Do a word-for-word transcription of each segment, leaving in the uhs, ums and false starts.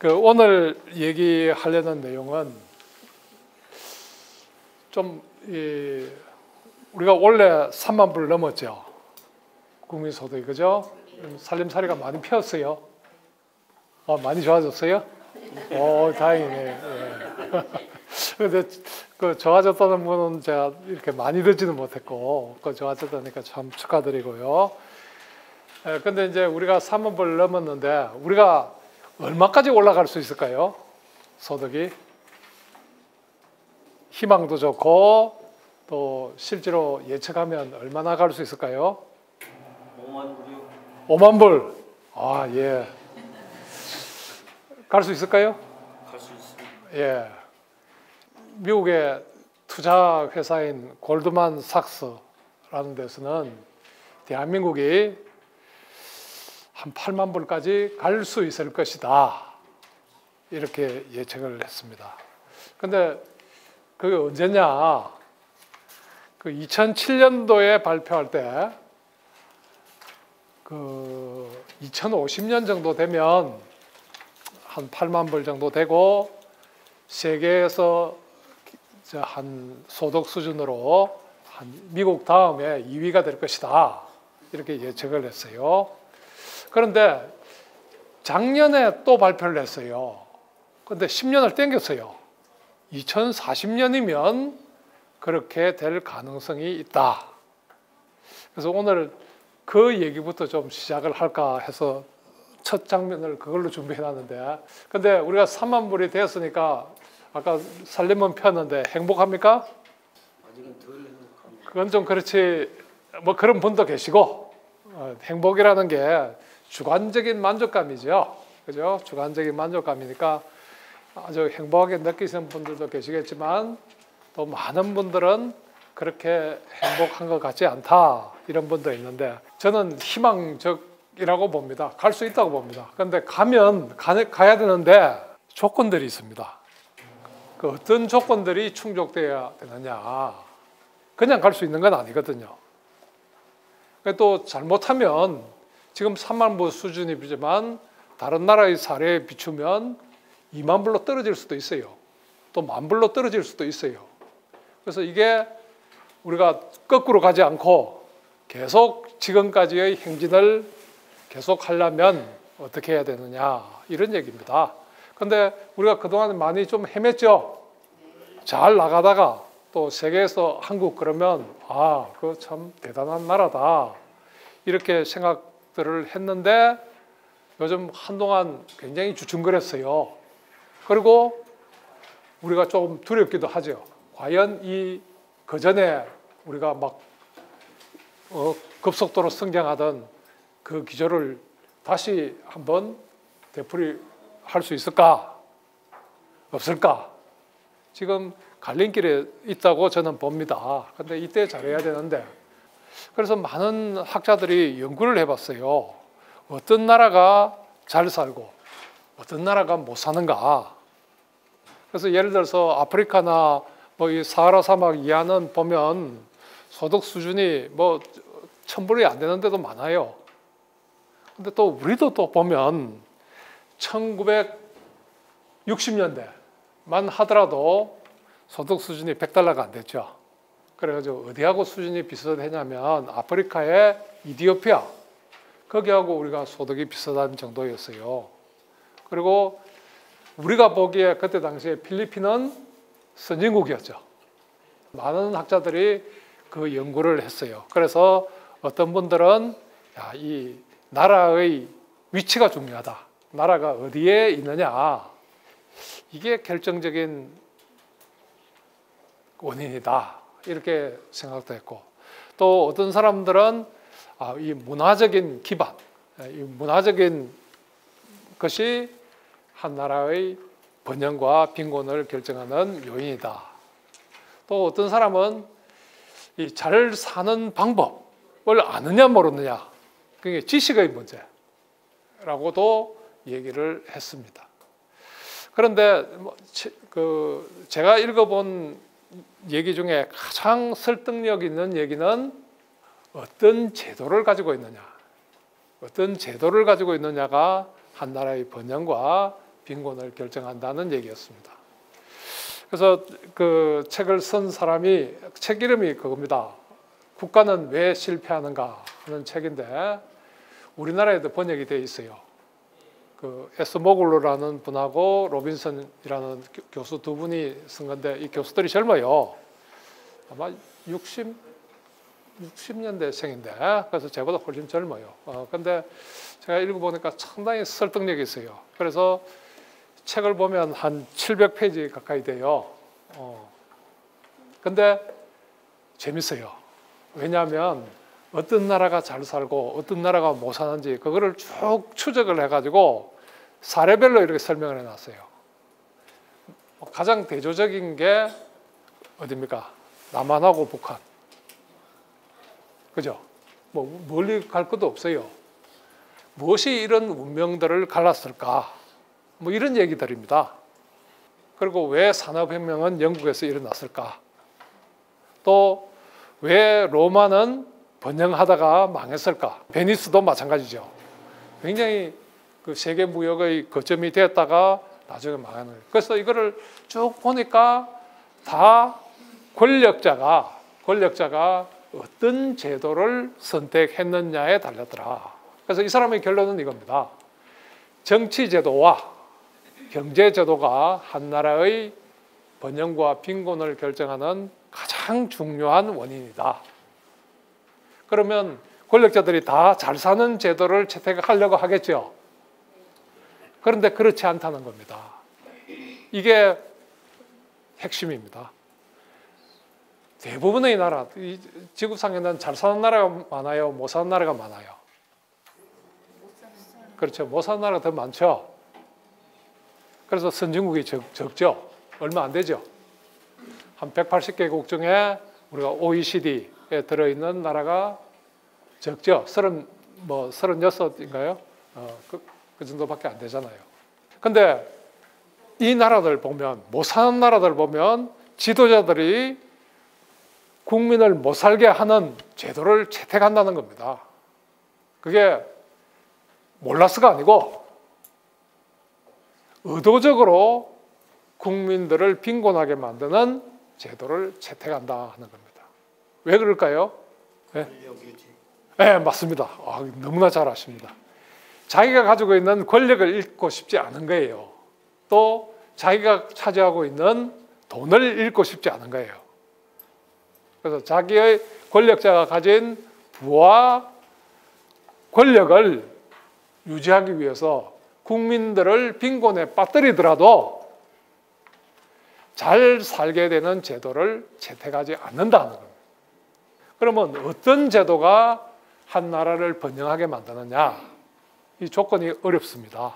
그 오늘 얘기하려는 내용은 좀 이 우리가 원래 삼만 불 넘었죠. 국민소득이, 그죠? 살림살이가 많이 폈어요. 아, 많이 좋아졌어요? 오, 다행이네. 근데 예. 그 좋아졌다는 분은 제가 이렇게 많이 듣지는 못했고, 그 좋아졌다니까 참 축하드리고요. 예, 근데 이제 우리가 삼만 불 넘었는데, 우리가 얼마까지 올라갈 수 있을까요? 소득이. 희망도 좋고, 또 실제로 예측하면 얼마나 갈 수 있을까요? 오만 불이요. 오만 불. 아, 예. 갈 수 있을까요? 갈 수 있습니다. 예. 미국의 투자 회사인 골드만 삭스라는 데서는 대한민국이 한 팔만 불까지 갈 수 있을 것이다, 이렇게 예측을 했습니다. 근데 그게 언제냐? 그 이천칠 년도에 발표할 때, 그 이천오십 년 정도 되면 한 팔만 불 정도 되고, 세계에서 한 소득 수준으로 한 미국 다음에 이 위가 될 것이다, 이렇게 예측을 했어요. 그런데 작년에 또 발표를 했어요. 그런데 십 년을 땡겼어요. 이천사십 년이면 그렇게 될 가능성이 있다. 그래서 오늘 그 얘기부터 좀 시작을 할까 해서 첫 장면을 그걸로 준비해놨는데, 근데 우리가 삼만 불이 되었으니까 아까 살림은 폈는데 행복합니까? 아직은 덜 행복합니다. 그건 좀 그렇지. 뭐 그런 분도 계시고, 행복이라는 게 주관적인 만족감이죠. 그죠? 주관적인 만족감이니까 아주 행복하게 느끼시는 분들도 계시겠지만, 또 많은 분들은 그렇게 행복한 것 같지 않다, 이런 분도 있는데, 저는 희망적이라고 봅니다. 갈 수 있다고 봅니다. 그런데 가면 가야 되는데 조건들이 있습니다. 그 어떤 조건들이 충족되어야 되느냐. 그냥 갈 수 있는 건 아니거든요. 또 잘못하면 지금 삼만 불 수준이지만 다른 나라의 사례에 비추면 이만 불로 떨어질 수도 있어요. 또 만 불로 떨어질 수도 있어요. 그래서 이게 우리가 거꾸로 가지 않고 계속 지금까지의 행진을 계속 하려면 어떻게 해야 되느냐, 이런 얘기입니다. 근데 우리가 그동안 많이 좀 헤맸죠. 잘 나가다가 또 세계에서 한국 그러면 아, 그거 참 대단한 나라다, 이렇게 생각들을 했는데 요즘 한동안 굉장히 주춤거렸어요. 그리고 우리가 조금 두렵기도 하죠. 과연 이 그전에 우리가 막 어 급속도로 성장하던 그 기조를 다시 한번 되풀이 할 수 있을까? 없을까? 지금 갈림길에 있다고 저는 봅니다. 근데 이때 잘해야 되는데. 그래서 많은 학자들이 연구를 해봤어요. 어떤 나라가 잘 살고 어떤 나라가 못 사는가. 그래서 예를 들어서 아프리카나 뭐 이 사하라 사막 이하는 보면 소득 수준이 뭐 천 불이 안 되는 데도 많아요. 근데 또 우리도 또 보면 천구백육십 년대만 하더라도 소득 수준이 백 달러가 안 됐죠. 그래가지고 어디하고 수준이 비슷하냐면 아프리카의 이디오피아, 거기하고 우리가 소득이 비슷한 정도였어요. 그리고 우리가 보기에 그때 당시에 필리핀은 선진국이었죠. 많은 학자들이 그 연구를 했어요. 그래서 어떤 분들은 야, 이 나라의 위치가 중요하다. 나라가 어디에 있느냐. 이게 결정적인 원인이다, 이렇게 생각도 했고, 또 어떤 사람들은 아, 이 문화적인 기반, 이 문화적인 것이 한 나라의 번영과 빈곤을 결정하는 요인이다. 또 어떤 사람은 이 잘 사는 방법을 아느냐 모르느냐, 그게 지식의 문제라고도 얘기를 했습니다. 그런데 그 제가 읽어본 얘기 중에 가장 설득력 있는 얘기는 어떤 제도를 가지고 있느냐, 어떤 제도를 가지고 있느냐가 한 나라의 번영과 빈곤을 결정한다는 얘기였습니다. 그래서 그 책을 쓴 사람이, 책 이름이 그겁니다. 국가는 왜 실패하는가 하는 책인데 우리나라에도 번역이 돼 있어요. 그 에스모글루라는 분하고 로빈슨이라는 교수 두 분이 쓴 건데 이 교수들이 젊어요. 아마 육십 년대생인데 그래서 제보다 훨씬 젊어요. 어, 근데 제가 읽어보니까 상당히 설득력이 있어요. 그래서 책을 보면 한 칠백 페이지 가까이 돼요. 어, 근데 재밌어요. 왜냐하면 어떤 나라가 잘 살고 어떤 나라가 못 사는지 그거를 쭉 추적을 해가지고 사례별로 이렇게 설명을 해놨어요. 가장 대조적인 게 어디입니까? 남한하고 북한. 그죠? 뭐 멀리 갈 것도 없어요. 무엇이 이런 운명들을 갈랐을까? 뭐 이런 얘기들입니다. 그리고 왜 산업혁명은 영국에서 일어났을까? 또 왜 로마는 번영하다가 망했을까? 베니스도 마찬가지죠. 굉장히 그 세계 무역의 거점이 되었다가 나중에 망하는 거예요. 그래서 이거를 쭉 보니까 다 권력자가 권력자가 어떤 제도를 선택했느냐에 달렸더라. 그래서 이 사람의 결론은 이겁니다. 정치 제도와 경제 제도가 한 나라의 번영과 빈곤을 결정하는 가장 중요한 원인이다. 그러면 권력자들이 다 잘 사는 제도를 채택하려고 하겠죠. 그런데 그렇지 않다는 겁니다. 이게 핵심입니다. 대부분의 나라, 지구상에는 잘 사는 나라가 많아요? 못 사는 나라가 많아요? 그렇죠. 못 사는 나라가 더 많죠. 그래서 선진국이 적, 적죠. 얼마 안 되죠. 한 백팔십 개국 중에 우리가 오이시디에 들어있는 나라가 적죠. 삼십육 인가요? 어, 그, 그 정도밖에 안 되잖아요. 근데 이 나라들 보면, 못 사는 나라들 보면 지도자들이 국민을 못 살게 하는 제도를 채택한다는 겁니다. 그게 몰라서가 아니고 의도적으로 국민들을 빈곤하게 만드는 제도를 채택한다 하는 겁니다. 왜 그럴까요? 네, 네 맞습니다. 아, 너무나 잘 아십니다. 자기가 가지고 있는 권력을 잃고 싶지 않은 거예요. 또 자기가 차지하고 있는 돈을 잃고 싶지 않은 거예요. 그래서 자기의 권력자가 가진 부와 권력을 유지하기 위해서 국민들을 빈곤에 빠뜨리더라도 잘 살게 되는 제도를 채택하지 않는다는 겁니다. 그러면 어떤 제도가 한 나라를 번영하게 만드느냐? 이 조건이 어렵습니다.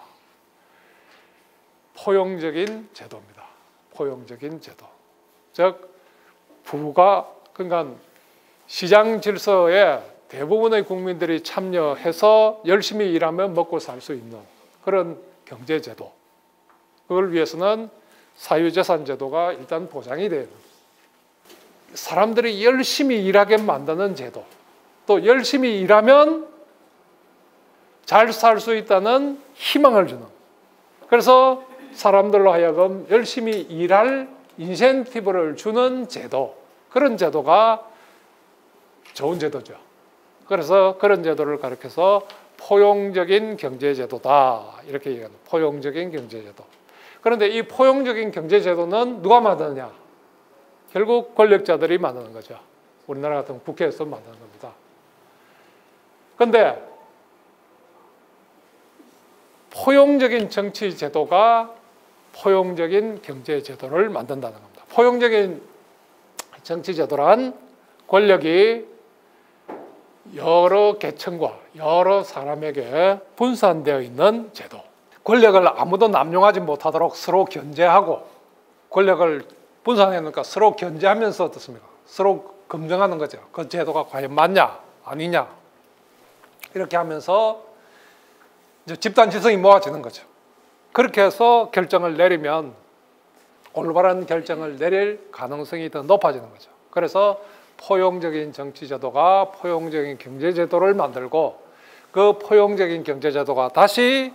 포용적인 제도입니다. 포용적인 제도. 즉, 부가 그러니까 시장 질서에 대부분의 국민들이 참여해서 열심히 일하면 먹고 살 수 있는 그런 경제제도. 그걸 위해서는 사유재산제도가 일단 보장이 되는, 사람들이 열심히 일하게 만드는 제도. 또 열심히 일하면 잘 살 수 있다는 희망을 주는. 그래서 사람들로 하여금 열심히 일할 인센티브를 주는 제도. 그런 제도가 좋은 제도죠. 그래서 그런 제도를 가리켜서 포용적인 경제제도다. 이렇게 얘기하는 포용적인 경제제도. 그런데 이 포용적인 경제제도는 누가 만드느냐? 결국 권력자들이 만드는 거죠. 우리나라 같은 국회에서 만드는 겁니다. 그런데 포용적인 정치제도가 포용적인 경제제도를 만든다는 겁니다. 포용적인 정치제도란 권력이 여러 계층과 여러 사람에게 분산되어 있는 제도. 권력을 아무도 남용하지 못하도록 서로 견제하고, 권력을 분산해놓으니까 서로 견제하면서 어떻습니까? 서로 검증하는 거죠. 그 제도가 과연 맞냐 아니냐. 이렇게 하면서 이제 집단 지성이 모아지는 거죠. 그렇게 해서 결정을 내리면 올바른 결정을 내릴 가능성이 더 높아지는 거죠. 그래서 포용적인 정치제도가 포용적인 경제제도를 만들고, 그 포용적인 경제제도가 다시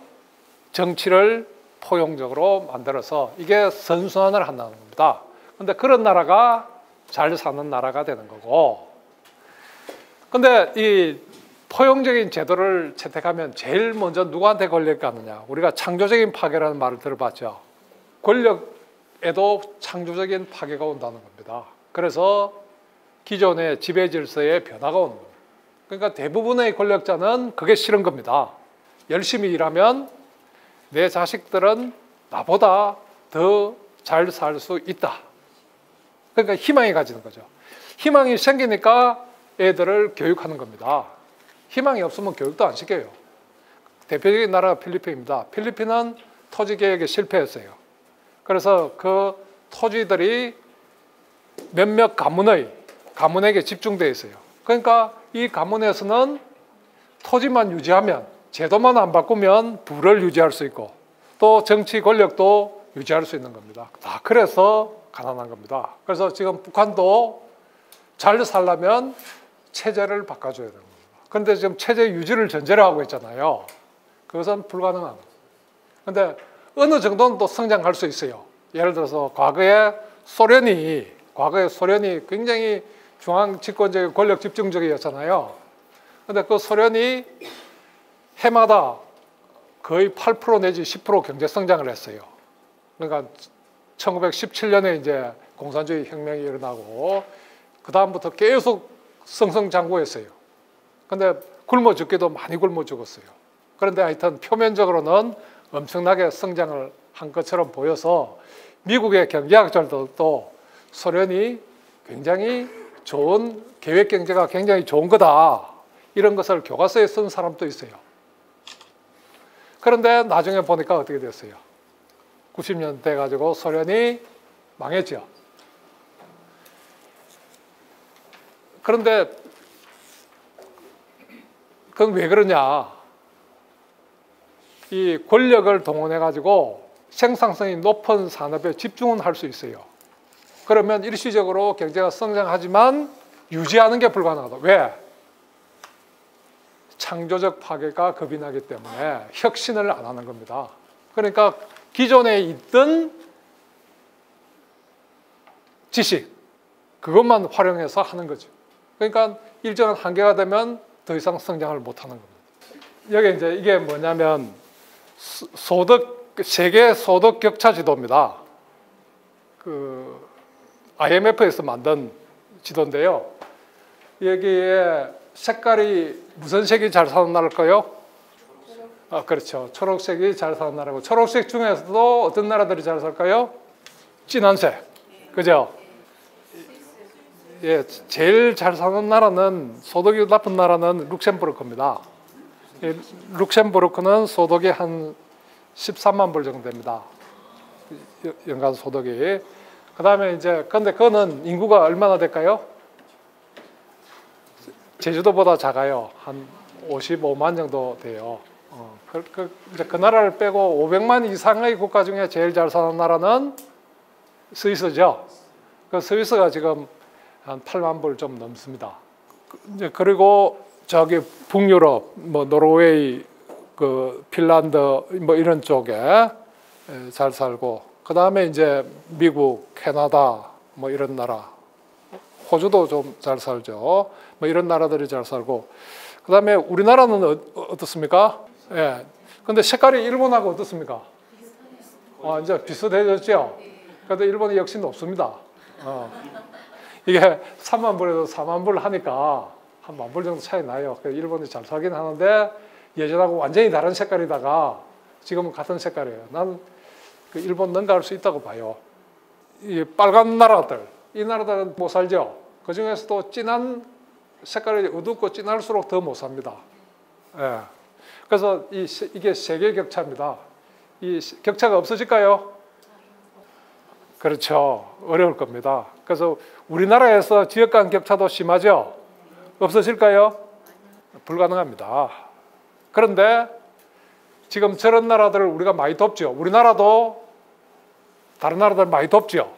정치를 포용적으로 만들어서 이게 선순환을 한다는 겁니다. 근데 그런 나라가 잘 사는 나라가 되는 거고, 근데 이 포용적인 제도를 채택하면 제일 먼저 누구한테 권력이 가느냐. 우리가 창조적인 파괴라는 말을 들어봤죠. 권력에도 창조적인 파괴가 온다는 겁니다. 그래서 기존의 지배 질서에 변화가 오는 겁니다. 그러니까 대부분의 권력자는 그게 싫은 겁니다. 열심히 일하면 내 자식들은 나보다 더 잘 살 수 있다. 그러니까 희망이 가지는 거죠. 희망이 생기니까 애들을 교육하는 겁니다. 희망이 없으면 교육도 안 시켜요. 대표적인 나라가 필리핀입니다. 필리핀은 토지 개혁에 실패했어요. 그래서 그 토지들이 몇몇 가문의 가문에게 집중되어 있어요. 그러니까 이 가문에서는 토지만 유지하면, 제도만 안 바꾸면 부를 유지할 수 있고 또 정치 권력도 유지할 수 있는 겁니다. 다 그래서 가난한 겁니다. 그래서 지금 북한도 잘 살려면 체제를 바꿔줘야 됩니다. 그런데 지금 체제 유지를 전제로 하고 있잖아요. 그것은 불가능한 거죠. 그런데 어느 정도는 또 성장할 수 있어요. 예를 들어서 과거에 소련이 과거에 소련이 굉장히 중앙 집권적인 권력 집중적이었잖아요. 그런데 그 소련이 해마다 거의 팔 퍼센트 내지 십 퍼센트 경제 성장을 했어요. 그러니까 천구백십칠 년에 이제 공산주의 혁명이 일어나고 그 다음부터 계속 성성장구했어요. 근데 굶어 죽기도 많이 굶어 죽었어요. 그런데 하여튼 표면적으로는 엄청나게 성장을 한 것처럼 보여서 미국의 경제학자들도 소련이 굉장히 좋은 계획경제가 굉장히 좋은 거다, 이런 것을 교과서에 쓴 사람도 있어요. 그런데 나중에 보니까 어떻게 됐어요? 구십 년대 돼가지고 소련이 망했죠. 그런데 그건 왜 그러냐? 이 권력을 동원해가지고 생산성이 높은 산업에 집중은 할 수 있어요. 그러면 일시적으로 경제가 성장하지만 유지하는 게 불가능하다. 왜? 창조적 파괴가 겁이 나기 때문에 혁신을 안 하는 겁니다. 그러니까 기존에 있던 지식, 그것만 활용해서 하는 거죠. 그러니까 일정한 한계가 되면 더 이상 성장을 못 하는 겁니다. 여기 이제 이게 뭐냐면 소득, 세계 소득 격차 지도입니다. 그 아이엠에프에서 만든 지도인데요. 여기에 색깔이 무슨 색이 잘 사는 나라일까요? 아, 그렇죠. 초록색이 잘 사는 나라고. 초록색 중에서도 어떤 나라들이 잘 살까요? 진한색. 그죠? 예, 제일 잘 사는 나라는, 소득이 나쁜 나라는 룩셈부르크입니다. 예, 룩셈부르크는 소득이 한 십삼만 불 정도 됩니다. 연간 소득이. 그 다음에 이제, 근데 그거는 인구가 얼마나 될까요? 제주도보다 작아요. 한 오십오만 정도 돼요. 어, 그, 그, 이제 그 나라를 빼고 오백만 이상의 국가 중에 제일 잘 사는 나라는 스위스죠. 그 스위스가 지금 한 팔만 불 좀 넘습니다. 이제 그리고 저기 북유럽, 뭐 노르웨이, 그 핀란드 뭐 이런 쪽에 잘 살고, 그 다음에 이제 미국, 캐나다 뭐 이런 나라, 호주도 좀 잘 살죠. 뭐 이런 나라들이 잘 살고, 그 다음에 우리나라는 어, 어떻습니까? 예. 근데 색깔이 일본하고 어떻습니까? 아, 이제 비슷해졌죠? 그래도 일본이 역시 높습니다. 어. 이게 삼만 불에서 사만 불 하니까 한 만 불 정도 차이 나요. 그래서 일본이 잘 살긴 하는데 예전하고 완전히 다른 색깔이다가 지금은 같은 색깔이에요. 난 그 일본 능가할 수 있다고 봐요. 이 빨간 나라들, 이 나라들은 못 살죠. 그 중에서도 진한 색깔이 어둡고 진할수록 더 못 삽니다. 예. 그래서 이, 이게 세계 격차입니다. 이 격차가 없어질까요? 그렇죠. 어려울 겁니다. 그래서 우리나라에서 지역 간 격차도 심하죠? 없어질까요? 불가능합니다. 그런데 지금 저런 나라들을 우리가 많이 돕죠. 우리나라도 다른 나라들 많이 돕죠.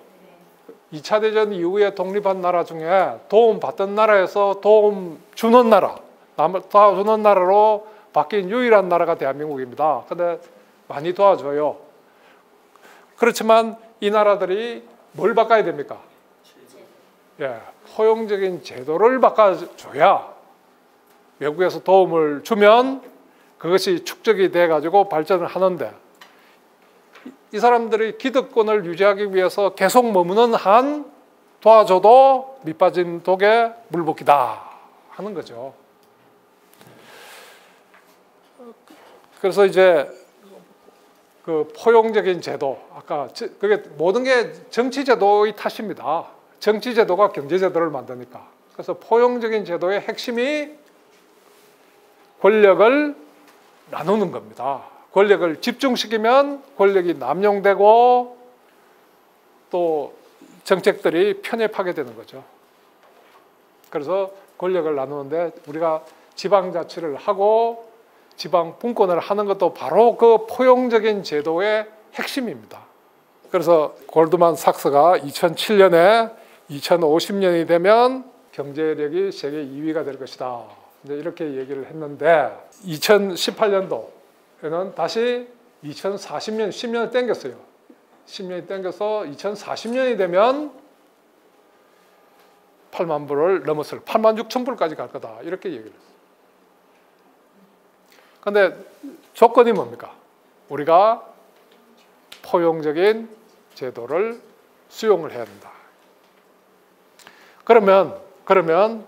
이 차 대전 이후에 독립한 나라 중에 도움받던 나라에서 도움 주는 나라, 도와주는 나라로 바뀐 유일한 나라가 대한민국입니다. 근데 많이 도와줘요. 그렇지만 이 나라들이 뭘 바꿔야 됩니까? 예, 포용적인 제도를 바꿔줘야 외국에서 도움을 주면 그것이 축적이 돼가지고 발전을 하는데, 이 사람들이 기득권을 유지하기 위해서 계속 머무는 한 도와줘도 밑 빠진 독에 물 붓기다 하는 거죠. 그래서 이제 그 포용적인 제도, 아까 그게 모든 게 정치 제도의 탓입니다. 정치 제도가 경제 제도를 만드니까. 그래서 포용적인 제도의 핵심이 권력을 나누는 겁니다. 권력을 집중시키면 권력이 남용되고 또 정책들이 편협하게 되는 거죠. 그래서 권력을 나누는데, 우리가 지방자치를 하고 지방 분권을 하는 것도 바로 그 포용적인 제도의 핵심입니다. 그래서 골드만삭스가 이천칠 년에 이천오십 년이 되면 경제력이 세계 이 위가 될 것이다, 이제 이렇게 얘기를 했는데, 이천십팔 년도에는 다시 이천사십 년, 십 년을 땡겼어요. 십 년이 땡겨서 이천사십 년이 되면 팔만 불을 넘었을, 팔만 육천 불까지 갈 거다, 이렇게 얘기를 했어요. 근데 조건이 뭡니까? 우리가 포용적인 제도를 수용을 해야 된다. 그러면, 그러면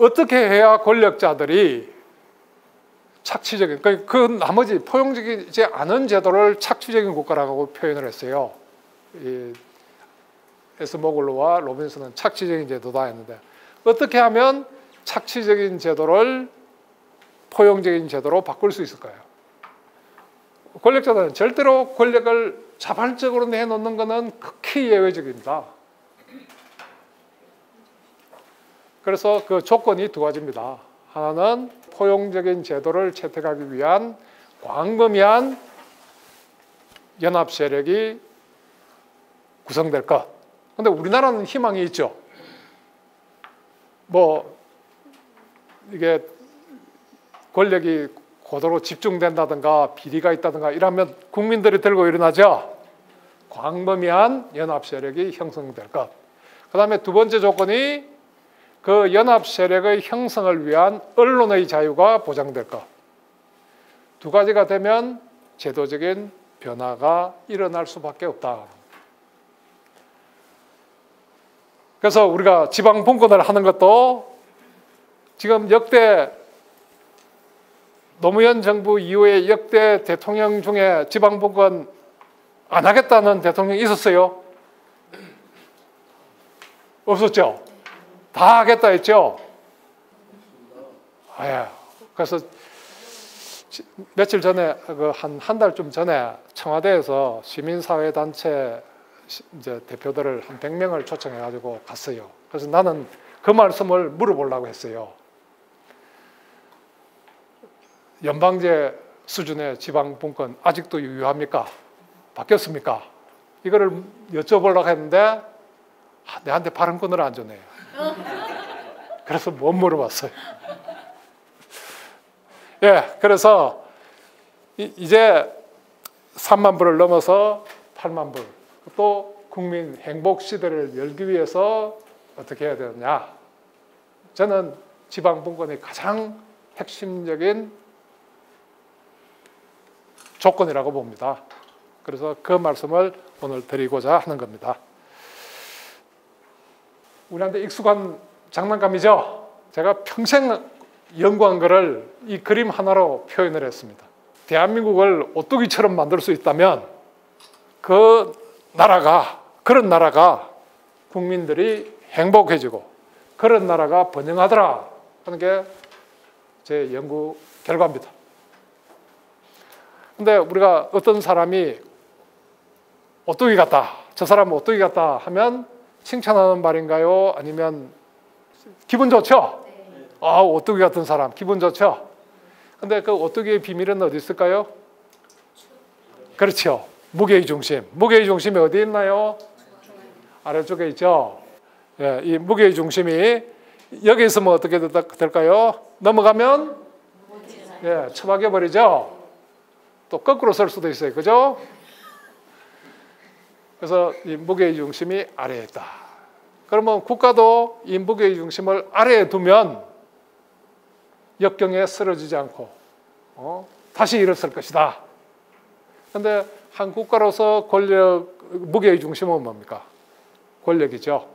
어떻게 해야 권력자들이 착취적인, 그, 그 나머지 포용적이지 않은 제도를 착취적인 국가라고 표현을 했어요. 이 에스모글루와 로빈슨은 착취적인 제도다 했는데, 어떻게 하면 착취적인 제도를 포용적인 제도로 바꿀 수 있을까요? 권력자들은 절대로 권력을 자발적으로 내놓는 것은 극히 예외적입니다. 그래서 그 조건이 두 가지입니다. 하나는 포용적인 제도를 채택하기 위한 광범위한 연합 세력이 구성될 것. 근데 우리나라는 희망이 있죠. 뭐 이게 권력이 고도로 집중된다든가 비리가 있다든가 이러면 국민들이 들고 일어나죠. 광범위한 연합 세력이 형성될 것. 그 다음에 두 번째 조건이 그 연합 세력의 형성을 위한 언론의 자유가 보장될 것. 두 가지가 되면 제도적인 변화가 일어날 수밖에 없다. 그래서 우리가 지방 분권을 하는 것도 지금 역대 노무현 정부 이후에 역대 대통령 중에 지방분권 안 하겠다는 대통령이 있었어요? 없었죠? 다 하겠다 했죠? 아예. 그래서 며칠 전에, 한 한 달쯤 전에 청와대에서 시민사회단체 이제 대표들을 한 백 명을 초청해가지고 갔어요. 그래서 나는 그 말씀을 물어보려고 했어요. 연방제 수준의 지방분권 아직도 유효합니까? 바뀌었습니까? 이거를 여쭤보려고 했는데 내한테 발언권을 안 주네요. 그래서 못 물어봤어요. 예, 그래서 이제 삼만 불을 넘어서 팔만 불, 또 국민 행복 시대를 열기 위해서 어떻게 해야 되느냐. 저는 지방분권이 가장 핵심적인 조건이라고 봅니다. 그래서 그 말씀을 오늘 드리고자 하는 겁니다. 우리한테 익숙한 장난감이죠. 제가 평생 연구한 거를 이 그림 하나로 표현을 했습니다. 대한민국을 오뚜기처럼 만들 수 있다면 그 나라가, 그런 나라가 국민들이 행복해지고 그런 나라가 번영하더라 하는 게 제 연구 결과입니다. 근데 우리가 어떤 사람이 오뚜기 같다, 저 사람 오뚜기 같다 하면 칭찬하는 말인가요? 아니면 기분 좋죠? 아, 오뚜기 같은 사람 기분 좋죠? 근데 그 오뚜기의 비밀은 어디 있을까요? 그렇죠. 무게의 중심. 무게의 중심이 어디 있나요? 아래쪽에 있죠. 예, 이 무게의 중심이 여기 있으면 어떻게 될까요? 넘어가면 예, 처박혀버리죠. 또 거꾸로 설 수도 있어요. 그죠? 그래서 인복의 중심이 아래에 있다. 그러면 국가도 인복의 중심을 아래에 두면 역경에 쓰러지지 않고 어? 다시 일어설 것이다. 그런데 한 국가로서 권력, 무게의 중심은 뭡니까? 권력이죠.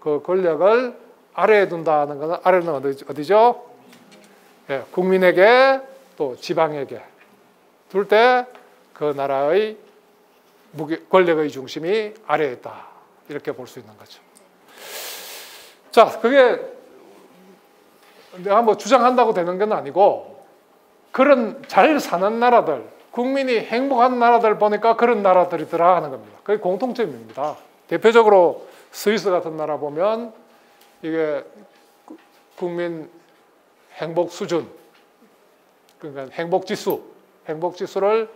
그 권력을 아래에 둔다는 것은 아래는 어디, 어디죠? 예, 국민에게 또 지방에게 둘 때 그 나라의 무게, 권력의 중심이 아래에 있다. 이렇게 볼 수 있는 거죠. 자, 그게 내가 뭐 주장한다고 되는 건 아니고 그런 잘 사는 나라들, 국민이 행복한 나라들 보니까 그런 나라들이더라 하는 겁니다. 그게 공통점입니다. 대표적으로 스위스 같은 나라 보면 이게 국민 행복 수준, 그러니까 행복 지수, 행복 지수를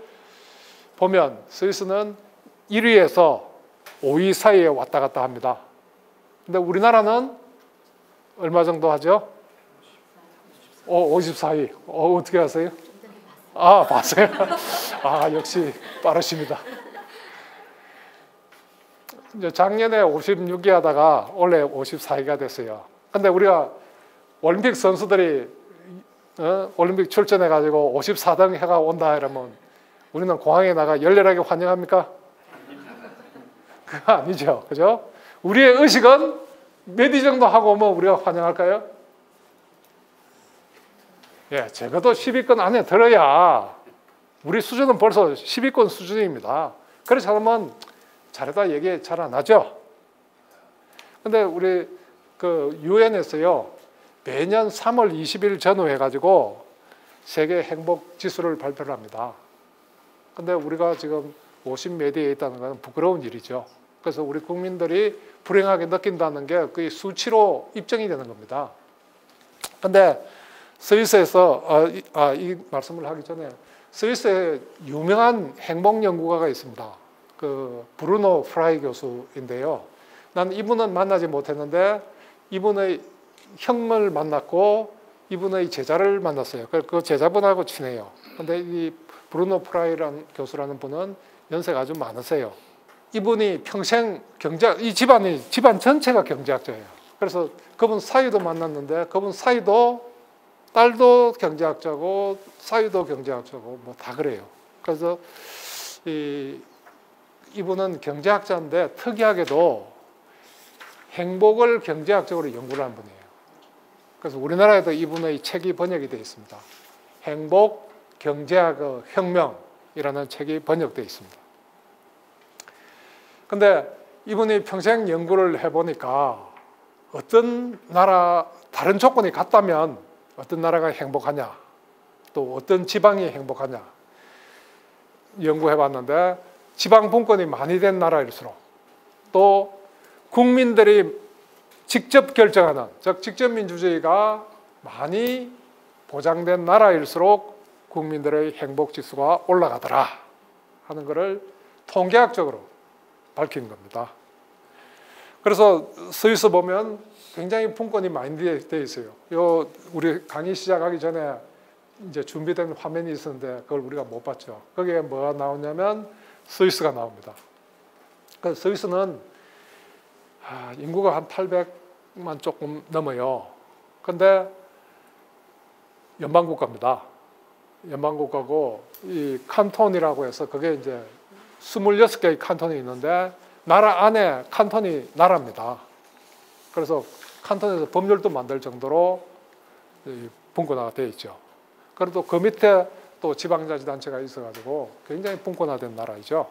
보면 스위스는 일 위에서 오 위 사이에 왔다 갔다 합니다. 근데 우리나라는 얼마 정도 하죠? 오, 오십사 위. 어, 어떻게 하세요? 아, 봤어요? 아, 역시 빠르십니다. 이제 작년에 오십육 위 하다가 올해 오십사 위가 됐어요. 근데 우리가 올림픽 선수들이 어? 올림픽 출전해가지고 오십사 등 해가 온다 이러면 우리는 공항에 나가 열렬하게 환영합니까? 그거 아니죠. 그죠? 우리의 의식은 몇 위 정도 하고 오면 우리가 환영할까요? 예, 적어도 십 위권 안에 들어야 우리 수준은 벌써 십 위권 수준입니다. 그렇지 않으면 잘했다 얘기 잘 안 하죠. 근데 우리 그 유엔에서요, 매년 삼월 이십일 전후 해가지고 세계 행복 지수를 발표를 합니다. 근데 우리가 지금 오십 몇 위에 있다는 건 부끄러운 일이죠. 그래서 우리 국민들이 불행하게 느낀다는 게 그 수치로 입증이 되는 겁니다. 근데 스위스에서 아, 이, 아, 이 말씀을 하기 전에 스위스에 유명한 행복 연구가가 있습니다. 그 브루노 프라이 교수인데요. 난 이분은 만나지 못했는데 이분의 형을 만났고 이분의 제자를 만났어요. 그 제자분하고 친해요. 근데 이 브루노 프라이라는 교수라는 분은 연세가 아주 많으세요. 이분이 평생 경제학, 이 집안이 집안 전체가 경제학자예요. 그래서 그분 사위도 만났는데 그분 사위도 딸도 경제학자고 사위도 경제학자고 뭐 다 그래요. 그래서 이, 이분은 경제학자인데 특이하게도 행복을 경제학적으로 연구를 한 분이에요. 그래서 우리나라에도 이분의 책이 번역이 되어 있습니다. 행복 경제학의 혁명이라는 책이 번역되어 있습니다. 근데 이분이 평생 연구를 해보니까 어떤 나라, 다른 조건이 같다면 어떤 나라가 행복하냐, 또 어떤 지방이 행복하냐 연구해봤는데 지방 분권이 많이 된 나라일수록 또 국민들이 직접 결정하는, 즉 직접 민주주의가 많이 보장된 나라일수록 국민들의 행복지수가 올라가더라 하는 것을 통계학적으로 밝힌 겁니다. 그래서 스위스 보면 굉장히 분권이 많이 되어 있어요. 요 우리 강의 시작하기 전에 이제 준비된 화면이 있었는데 그걸 우리가 못 봤죠. 거기에 뭐가 나오냐면 스위스가 나옵니다. 그래서 스위스는 인구가 한 팔백만 조금 넘어요. 근데 연방국가입니다. 연방국가고 이 칸톤이라고 해서 그게 이제 이십육 개의 칸톤이 있는데 나라 안에 칸톤이 나라입니다. 그래서 칸톤에서 법률도 만들 정도로 분권화가 되어 있죠. 그래도 그 밑에 또 지방자치단체가 있어가지고 굉장히 분권화된 나라이죠.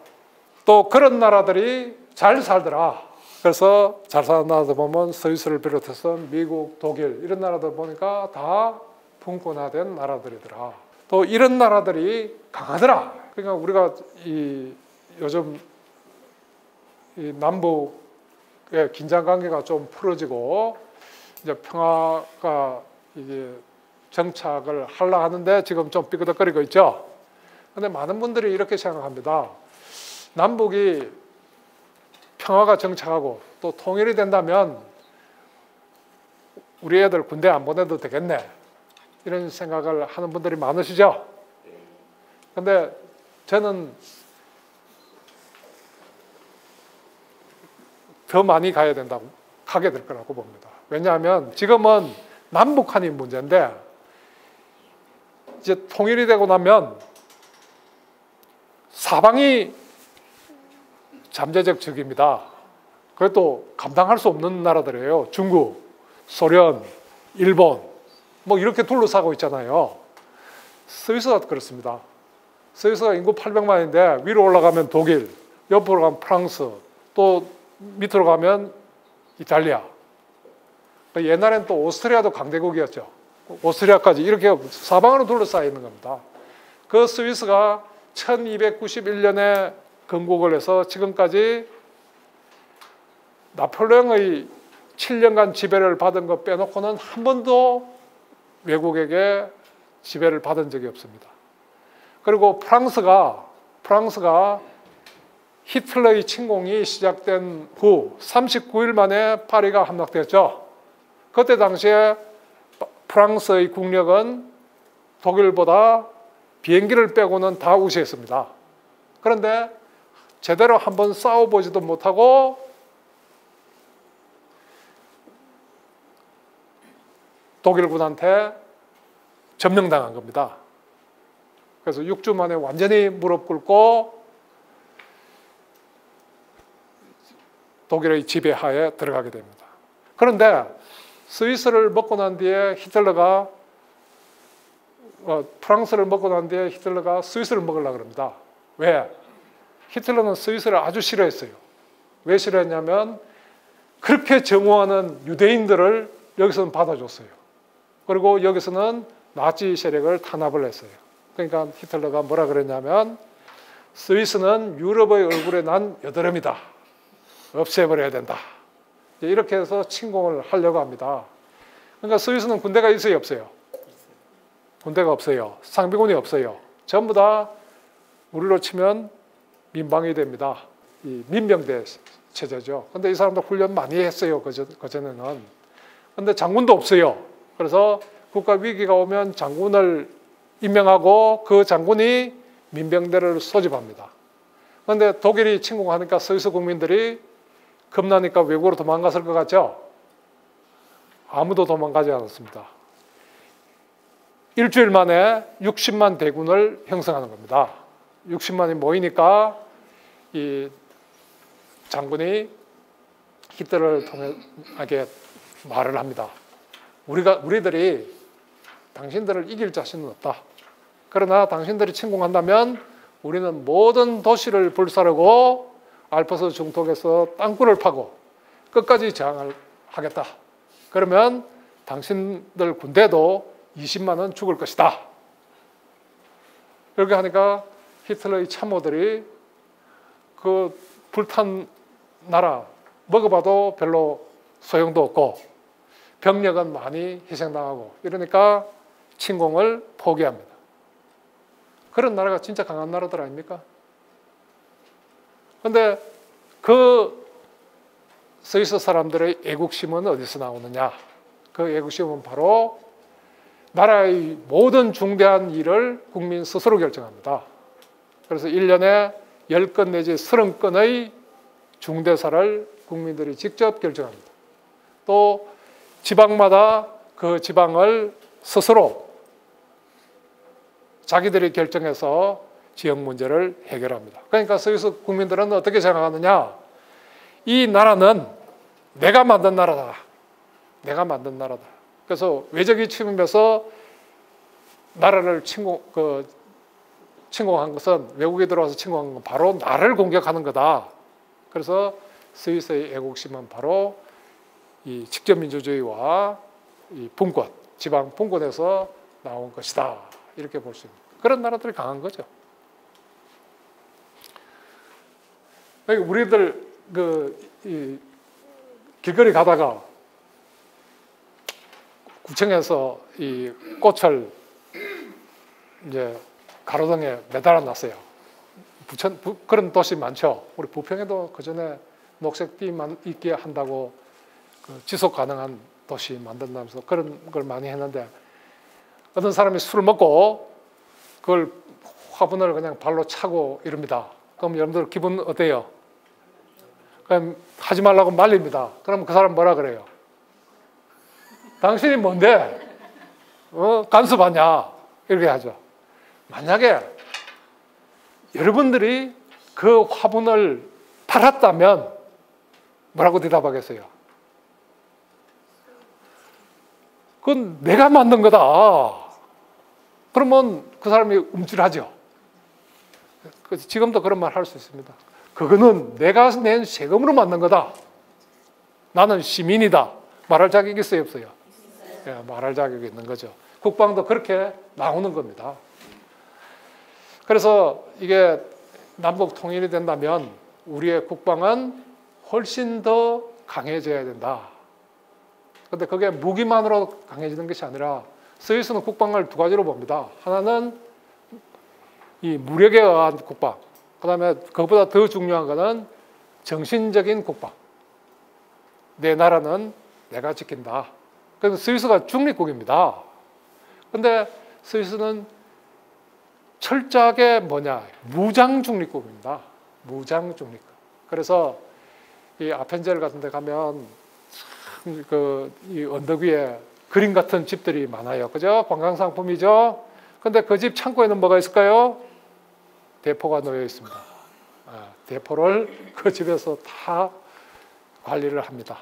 또 그런 나라들이 잘 살더라. 그래서 잘 사는 나라들 보면 스위스를 비롯해서 미국, 독일 이런 나라들 보니까 다 분권화된 나라들이더라. 또 이런 나라들이 강하더라. 그러니까 우리가 이 요즘 이 남북 예, 긴장관계가 좀 풀어지고 이제 평화가 이제 정착을 하려 하는데 지금 좀 삐그덕거리고 있죠. 그런데 많은 분들이 이렇게 생각합니다. 남북이 평화가 정착하고 또 통일이 된다면 우리 애들 군대 안 보내도 되겠네. 이런 생각을 하는 분들이 많으시죠. 그런데 저는 더 많이 가야 된다고, 가게 될 거라고 봅니다. 왜냐하면 지금은 남북한이 문제인데 이제 통일이 되고 나면 사방이 잠재적 적입니다. 그것도 감당할 수 없는 나라들이에요. 중국, 소련, 일본 뭐 이렇게 둘러싸고 있잖아요. 스위스가 그렇습니다. 스위스가 인구 팔백만인데 위로 올라가면 독일, 옆으로 가면 프랑스, 또 밑으로 가면 이탈리아. 옛날엔 또 오스트리아도 강대국이었죠. 오스트리아까지 이렇게 사방으로 둘러싸여 있는 겁니다. 그 스위스가 천이백구십일 년에 건국을 해서 지금까지 나폴레옹의 칠 년간 지배를 받은 거 빼놓고는 한 번도 외국에게 지배를 받은 적이 없습니다. 그리고 프랑스가 프랑스가 히틀러의 침공이 시작된 후 삼십구 일 만에 파리가 함락됐죠. 그때 당시에 프랑스의 국력은 독일보다 비행기를 빼고는 다 우세했습니다. 그런데 제대로 한번 싸워보지도 못하고 독일군한테 점령당한 겁니다. 그래서 육 주 만에 완전히 무릎 꿇고 독일의 지배하에 들어가게 됩니다. 그런데 스위스를 먹고 난 뒤에 히틀러가 어, 프랑스를 먹고 난 뒤에 히틀러가 스위스를 먹으려고 합니다. 왜? 히틀러는 스위스를 아주 싫어했어요. 왜 싫어했냐면 그렇게 정우하는 유대인들을 여기서는 받아줬어요. 그리고 여기서는 나치 세력을 탄압을 했어요. 그러니까 히틀러가 뭐라 그랬냐면 스위스는 유럽의 얼굴에 난 여드름이다. 없애버려야 된다. 이렇게 해서 침공을 하려고 합니다. 그러니까 스위스는 군대가 있어요, 없어요? 군대가 없어요. 상비군이 없어요. 전부 다 우리로 치면 민방위 됩니다. 이 민병대 체제죠. 근데 이 사람들 훈련 많이 했어요, 그전에는. 근데 장군도 없어요. 그래서 국가 위기가 오면 장군을 임명하고 그 장군이 민병대를 소집합니다. 그런데 독일이 침공하니까 스위스 국민들이 겁나니까 외국으로 도망갔을 것 같죠? 아무도 도망가지 않았습니다. 일주일 만에 육십만 대군을 형성하는 겁니다. 육십만이 모이니까 이 장군이 히틀러를 통해 하게 말을 합니다. 우리가, 우리들이 당신들을 이길 자신은 없다. 그러나 당신들이 침공한다면 우리는 모든 도시를 불사르고 알프스 중턱에서 땅굴을 파고 끝까지 저항을 하겠다. 그러면 당신들 군대도 이십만은 죽을 것이다. 이렇게 하니까 히틀러의 참모들이 그 불탄 나라 먹어봐도 별로 소용도 없고 병력은 많이 희생당하고 이러니까 침공을 포기합니다. 그런 나라가 진짜 강한 나라들 아닙니까? 근데 그 스위스 사람들의 애국심은 어디서 나오느냐? 그 애국심은 바로 나라의 모든 중대한 일을 국민 스스로 결정합니다. 그래서 일 년에 십 건 내지 삼십 건의 중대사를 국민들이 직접 결정합니다. 또 지방마다 그 지방을 스스로 자기들이 결정해서 지역 문제를 해결합니다. 그러니까 스위스 국민들은 어떻게 생각하느냐? 이 나라는 내가 만든 나라다. 내가 만든 나라다. 그래서 외적이 침입해서 나라를 침공, 그, 침공한 것은 외국이 들어와서 침공한 건 바로 나를 공격하는 거다. 그래서 스위스의 애국심은 바로 이 직접 민주주의와 이 분권, 지방 분권에서 나온 것이다. 이렇게 볼 수 있습니다. 그런 나라들이 강한 거죠. 우리들 그 이 길거리 가다가 구청에서 이 꽃을 이제 가로등에 매달아 놨어요. 부천 부, 그런 도시 많죠. 우리 부평에도 그 전에 녹색 띠만 있게 한다고 그 지속 가능한 도시 만든다면서 그런 걸 많이 했는데 어떤 사람이 술을 먹고 그걸 화분을 그냥 발로 차고 이럽니다. 그럼 여러분들 기분 어때요? 그럼 하지 말라고 말립니다. 그러면 그 사람 뭐라 그래요? 당신이 뭔데? 어, 간섭하냐? 이렇게 하죠. 만약에 여러분들이 그 화분을 팔았다면 뭐라고 대답하겠어요? 그건 내가 만든 거다. 그러면 그 사람이 움찔하죠. 지금도 그런 말 할 수 있습니다. 그거는 내가 낸 세금으로 만든 거다. 나는 시민이다. 말할 자격이 있어요, 없어요? 예, 말할 자격이 있는 거죠. 국방도 그렇게 나오는 겁니다. 그래서 이게 남북 통일이 된다면 우리의 국방은 훨씬 더 강해져야 된다. 근데 그게 무기만으로 강해지는 것이 아니라 스위스는 국방을 두 가지로 봅니다. 하나는 이 무력에 의한 국방, 그 다음에 그것보다 더 중요한 것은 정신적인 국방. 내 나라는 내가 지킨다. 그래서 스위스가 중립국입니다. 근데 스위스는 철저하게 뭐냐, 무장 중립국입니다. 무장 중립국. 그래서 이 아펜젤 같은 데 가면 그, 이 언덕 위에 그림 같은 집들이 많아요. 그죠? 관광상품이죠? 근데 그 집 창고에는 뭐가 있을까요? 대포가 놓여 있습니다. 아, 대포를 그 집에서 다 관리를 합니다.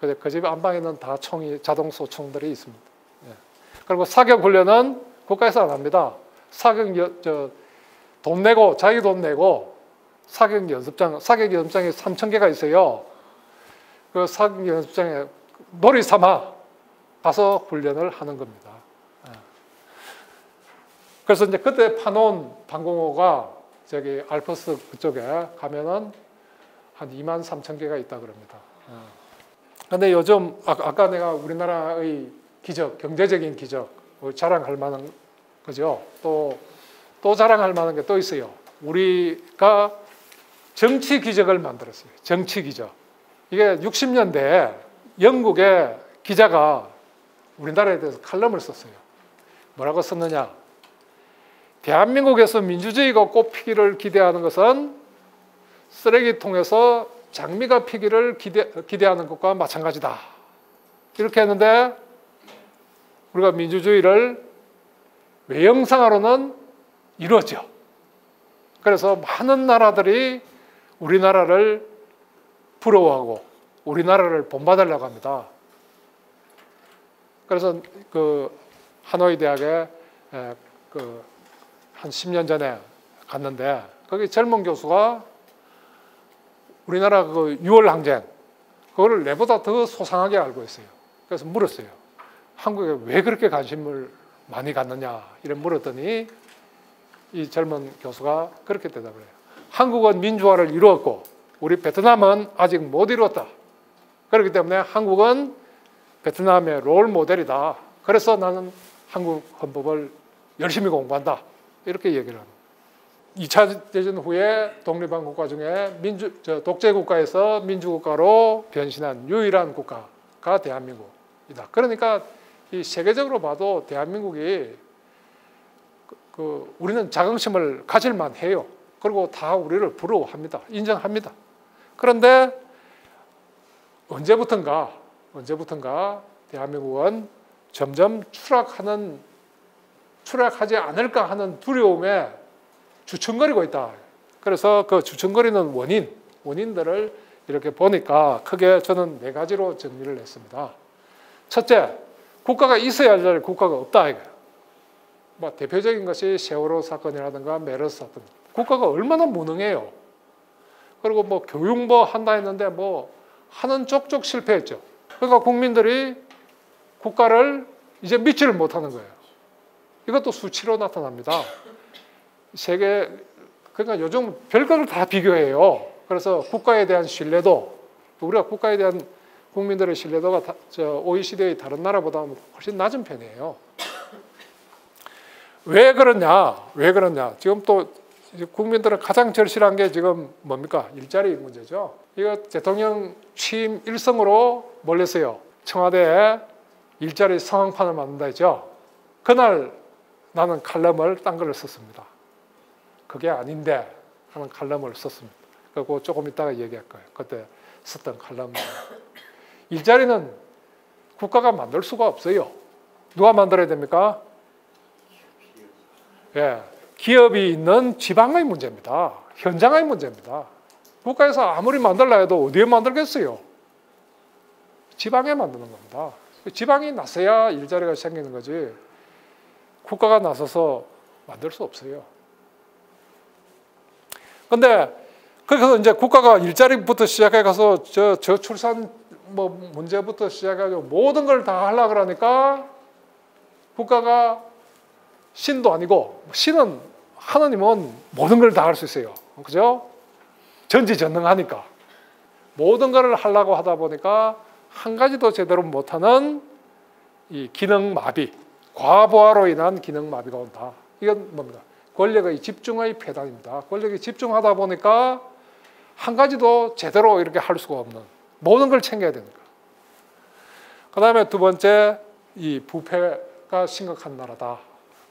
그래서 그 집 안방에는 다 총이, 자동소총들이 있습니다. 예. 그리고 사격훈련은 국가에서 안 합니다. 사격, 저, 돈 내고, 자기 돈 내고, 사격 연습장, 사격 연습장이 삼천 개가 있어요. 그 사격 연습장에 놀이 삼아 가서 훈련을 하는 겁니다. 그래서 이제 그때 파논 방공호가 저기 알프스 그쪽에 가면은 한 이만 삼천 개가 있다 그럽니다. 근데 요즘, 아, 아까 내가 우리나라의 기적, 경제적인 기적, 자랑할 만한 거죠. 또, 또 자랑할 만한 게 또 있어요. 우리가 정치 기적을 만들었어요. 정치 기적. 이게 육십 년대에 영국의 기자가 우리나라에 대해서 칼럼을 썼어요. 뭐라고 썼느냐? 대한민국에서 민주주의가 꽃피기를 기대하는 것은 쓰레기통에서 장미가 피기를 기대, 기대하는 것과 마찬가지다. 이렇게 했는데 우리가 민주주의를 외형상으로는 이루어져. 그래서 많은 나라들이 우리나라를 부러워하고 우리나라를 본받으려고 합니다. 그래서 그 하노이 대학에 그 한 십 년 전에 갔는데 거기 젊은 교수가 우리나라 그 유월항쟁 그거를 내보다 더 소상하게 알고 있어요. 그래서 물었어요. 한국에 왜 그렇게 관심을 많이 갖느냐 이런 물었더니 이 젊은 교수가 그렇게 대답을 해요. 한국은 민주화를 이루었고 우리 베트남은 아직 못 이루었다. 그렇기 때문에 한국은 베트남의 롤 모델이다. 그래서 나는 한국 헌법을 열심히 공부한다. 이렇게 얘기를 합니다. 이 차 대전 후에 독립한 국가 중에 민주, 저 독재 국가에서 민주국가로 변신한 유일한 국가가 대한민국이다. 그러니까 이 세계적으로 봐도 대한민국이 그, 그 우리는 자긍심을 가질만 해요. 그리고 다 우리를 부러워합니다. 인정합니다. 그런데 언제부턴가 언제부턴가 대한민국은 점점 추락하는 추락하지 않을까 하는 두려움에 주춤거리고 있다. 그래서 그 주춤거리는 원인, 원인들을 이렇게 보니까 크게 저는 네 가지로 정리를 했습니다. 첫째, 국가가 있어야 할 국가가 없다 이거예요. 뭐 대표적인 것이 세월호 사건이라든가 메르스 사건. 국가가 얼마나 무능해요. 그리고 뭐 교육 뭐 한다 했는데 뭐 하는 쪽쪽 실패했죠. 그러니까 국민들이 국가를 이제 믿지를 못하는 거예요. 이것도 수치로 나타납니다. 세계, 그러니까 요즘 별걸 다 비교해요. 그래서 국가에 대한 신뢰도, 우리가 국가에 대한 국민들의 신뢰도가 다, 저 오이시디의 다른 나라보다 훨씬 낮은 편이에요. 왜 그러냐? 왜 그러냐? 지금 또 국민들은 가장 절실한 게 지금 뭡니까? 일자리 문제죠. 이거 대통령 취임 일성으로 몰렸어요. 청와대에 일자리 상황판을 만든다 했죠. 그날 나는 칼럼을 딴 걸 썼습니다. 그게 아닌데 하는 칼럼을 썼습니다. 그리고 조금 이따가 얘기할 거예요. 그때 썼던 칼럼입니다. 일자리는 국가가 만들 수가 없어요. 누가 만들어야 됩니까? 예, 기업이 있는 지방의 문제입니다. 현장의 문제입니다. 국가에서 아무리 만들라 해도 어디에 만들겠어요? 지방에 만드는 겁니다. 지방이 나서야 일자리가 생기는 거지 국가가 나서서 만들 수 없어요. 근데 그래서 이제 국가가 일자리부터 시작해 가서 저 저출산 뭐 문제부터 시작해가지고 모든 걸 다 하려고 그러니까 국가가 신도 아니고, 신은 하느님은 모든 걸 다 할 수 있어요. 그죠? 전지전능하니까. 모든 걸 하려고 하다 보니까 한 가지도 제대로 못하는 이 기능마비, 과부하로 인한 기능마비가 온다. 이건 뭡니까? 권력의 집중의 폐단입니다. 권력이 집중하다 보니까 한 가지도 제대로 이렇게 할 수가 없는, 모든 걸 챙겨야 되니까. 그 다음에 두 번째, 이 부패가 심각한 나라다.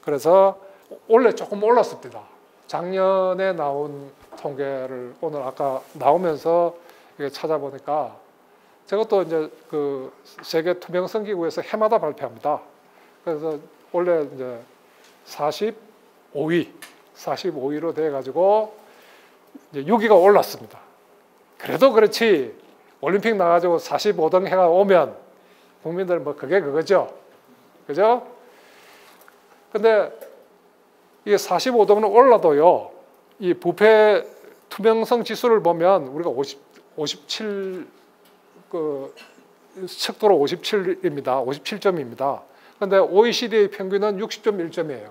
그래서 원래 조금 올랐습니다. 작년에 나온 통계를 오늘 아까 나오면서 이게 찾아보니까, 저것도 이제 그 세계 투명성 기구에서 해마다 발표합니다. 그래서 원래 이제 사십오 위, 사십오 위로 돼 가지고 이제 육 위가 올랐습니다. 그래도 그렇지 올림픽 나 가지고 사십오 등 해가 오면 국민들 뭐 그게 그거죠. 그죠? 근데 이게 사십오 등은 올라도요. 이 부패 투명성 지수를 보면 우리가 오십, 오십칠 그 척도로 오십칠입니다. 오십칠 점입니다. 근데 오이시디의 평균은 육십 점 일 점이에요.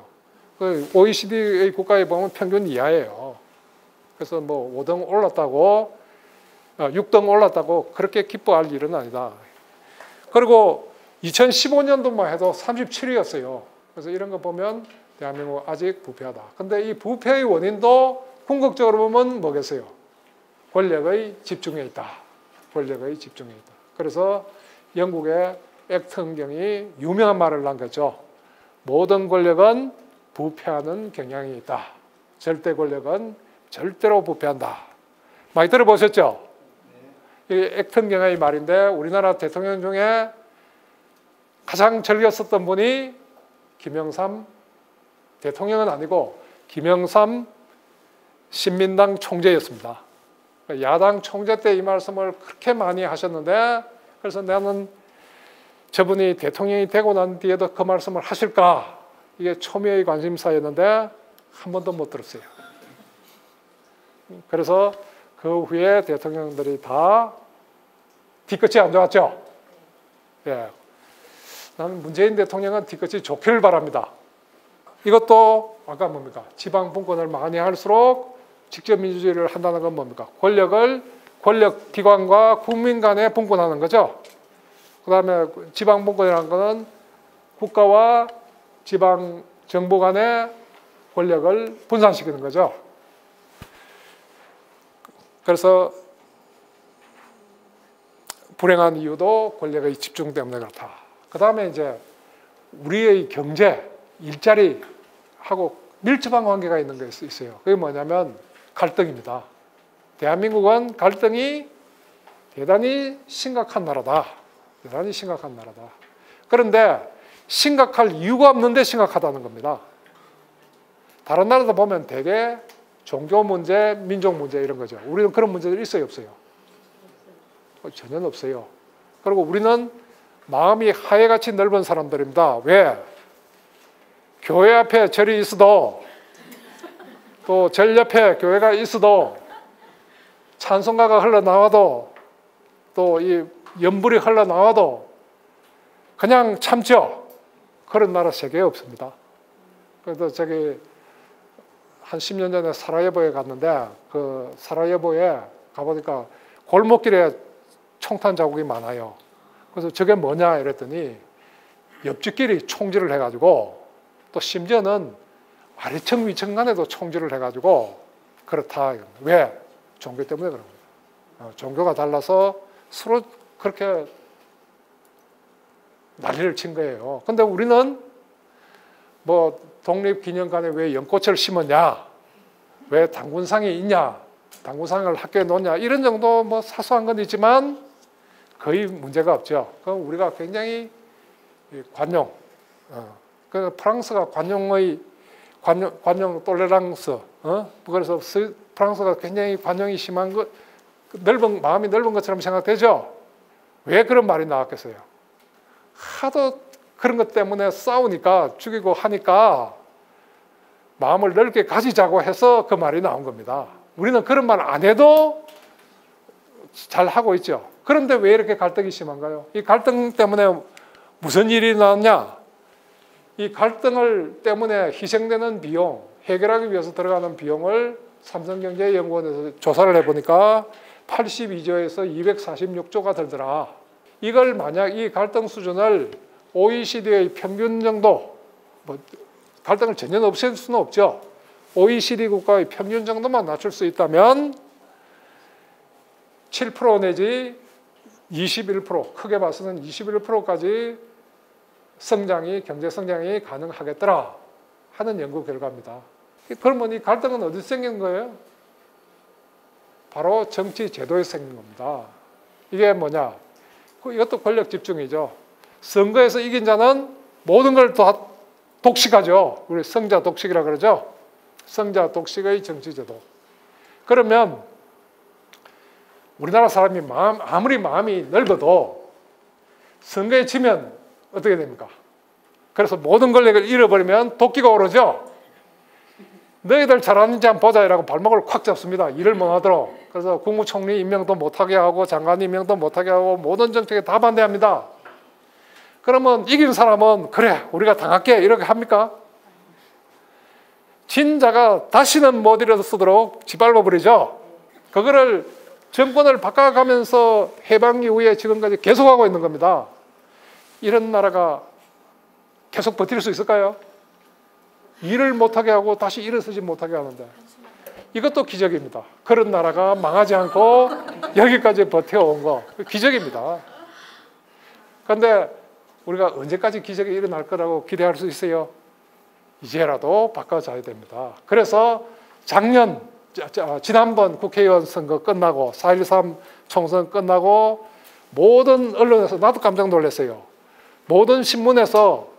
그 오이시디의 국가에 보면 평균 이하예요. 그래서 뭐 오 등 올랐다고, 육 등 올랐다고 그렇게 기뻐할 일은 아니다. 그리고 이천십오 년도만 해도 삼십칠 위였어요. 그래서 이런 거 보면 대한민국 아직 부패하다. 근데 이 부패의 원인도 궁극적으로 보면 뭐겠어요? 권력의 집중에 있다. 권력의 집중에 있다. 그래서 영국의 액트 헌경이 유명한 말을 남겼죠. 모든 권력은 부패하는 경향이 있다. 절대 권력은 절대로 부패한다. 많이 들어보셨죠? 이 액트 헌경의 말인데 우리나라 대통령 중에 가장 즐겨 썼던 분이 김영삼 대통령은 아니고 김영삼 신민당 총재였습니다. 야당 총재 때 이 말씀을 그렇게 많이 하셨는데, 그래서 나는 저분이 대통령이 되고 난 뒤에도 그 말씀을 하실까, 이게 초미의 관심사였는데 한 번도 못 들었어요. 그래서 그 후에 대통령들이 다 뒤끝이 안 좋았죠. 예, 나는 문재인 대통령은 뒤끝이 좋기를 바랍니다. 이것도 아까 뭡니까? 지방 분권을 많이 할수록 직접 민주주의를 한다는 건 뭡니까? 권력을 권력 기관과 국민 간에 분권하는 거죠. 그 다음에 지방 분권이라는 것은 국가와 지방 정부 간의 권력을 분산시키는 거죠. 그래서 불행한 이유도 권력의 집중 때문에 그렇다. 그 다음에 이제 우리의 경제, 일자리하고 밀접한 관계가 있는 게 있어요. 그게 뭐냐면 갈등입니다. 대한민국은 갈등이 대단히 심각한 나라다. 대단히 심각한 나라다. 그런데 심각할 이유가 없는데 심각하다는 겁니다. 다른 나라도 보면 되게 종교 문제, 민족 문제 이런 거죠. 우리는 그런 문제들이 있어요, 없어요? 전혀 없어요. 그리고 우리는 마음이 하얘같이 넓은 사람들입니다. 왜? 교회 앞에 절이 있어도 또 절 옆에 교회가 있어도 찬송가가 흘러나와도 또 이 연불이 흘러나와도 그냥 참죠. 그런 나라 세계에 없습니다. 그래서 저기 한 십 년 전에 사라예보에 갔는데 그 사라예보에 가보니까 골목길에 총탄 자국이 많아요. 그래서 저게 뭐냐 이랬더니 옆집끼리 총질을 해가지고 또 심지어는 아래층 위층 간에도 총질을 해가지고 그렇다. 왜? 종교 때문에 그런 거예요. 종교가 달라서 서로 그렇게 난리를 친 거예요. 근데 우리는 뭐 독립기념관에 왜 연꽃을 심었냐? 왜 당군상이 있냐? 당구상을 학교에 놓냐 이런 정도 뭐 사소한 건 있지만 거의 문제가 없죠. 그럼 우리가 굉장히 관용, 어, 그 프랑스가 관용의 관용, 관용 톨레랑스, 어? 그래서 프랑스가 굉장히 관용이 심한 것, 넓은 마음이 넓은 것처럼 생각되죠. 왜 그런 말이 나왔겠어요? 하도 그런 것 때문에 싸우니까 죽이고 하니까 마음을 넓게 가지자고 해서 그 말이 나온 겁니다. 우리는 그런 말 안 해도 잘 하고 있죠. 그런데 왜 이렇게 갈등이 심한가요? 이 갈등 때문에 무슨 일이 나왔냐? 이 갈등을 때문에 희생되는 비용, 해결하기 위해서 들어가는 비용을 삼성경제연구원에서 조사를 해보니까 팔십이조에서 이백사십육조가 들더라. 이걸 만약 이 갈등 수준을 오이시디의 평균 정도, 뭐 갈등을 전혀 없앨 수는 없죠. 오이시디 국가의 평균 정도만 낮출 수 있다면 칠 퍼센트 내지 이십일 퍼센트, 크게 봐서는 이십일 퍼센트까지 성장이, 경제 성장이 가능하겠더라 하는 연구 결과입니다. 그러면 이 갈등은 어디서 생긴 거예요? 바로 정치 제도에서 생긴 겁니다. 이게 뭐냐? 이것도 권력 집중이죠. 선거에서 이긴 자는 모든 걸 다 독식하죠. 우리 승자 독식이라 그러죠. 승자 독식의 정치 제도. 그러면 우리나라 사람이 마음, 아무리 마음이 넓어도 선거에 지면 어떻게 됩니까? 그래서 모든 권력을 잃어버리면 도끼가 오르죠. 너희들 잘하는지 한번 보자 이라고 발목을 콱 잡습니다. 일을 못하도록. 그래서 국무총리 임명도 못하게 하고 장관 임명도 못하게 하고 모든 정책에 다 반대합니다. 그러면 이긴 사람은 그래 우리가 당할게 이렇게 합니까? 진 자가 다시는 못 일어서도록 짓밟아버리죠. 그거를 정권을 바꿔가면서 해방 이후에 지금까지 계속하고 있는 겁니다. 이런 나라가 계속 버틸 수 있을까요? 일을 못하게 하고 다시 일어서지 못하게 하는데 이것도 기적입니다. 그런 나라가 망하지 않고 여기까지 버텨온 거 기적입니다. 그런데 우리가 언제까지 기적이 일어날 거라고 기대할 수 있어요? 이제라도 바꿔줘야 됩니다. 그래서 작년, 지난번 국회의원 선거 끝나고 사 일삼 총선 끝나고 모든 언론에서 나도 깜짝 놀랐어요. 모든 신문에서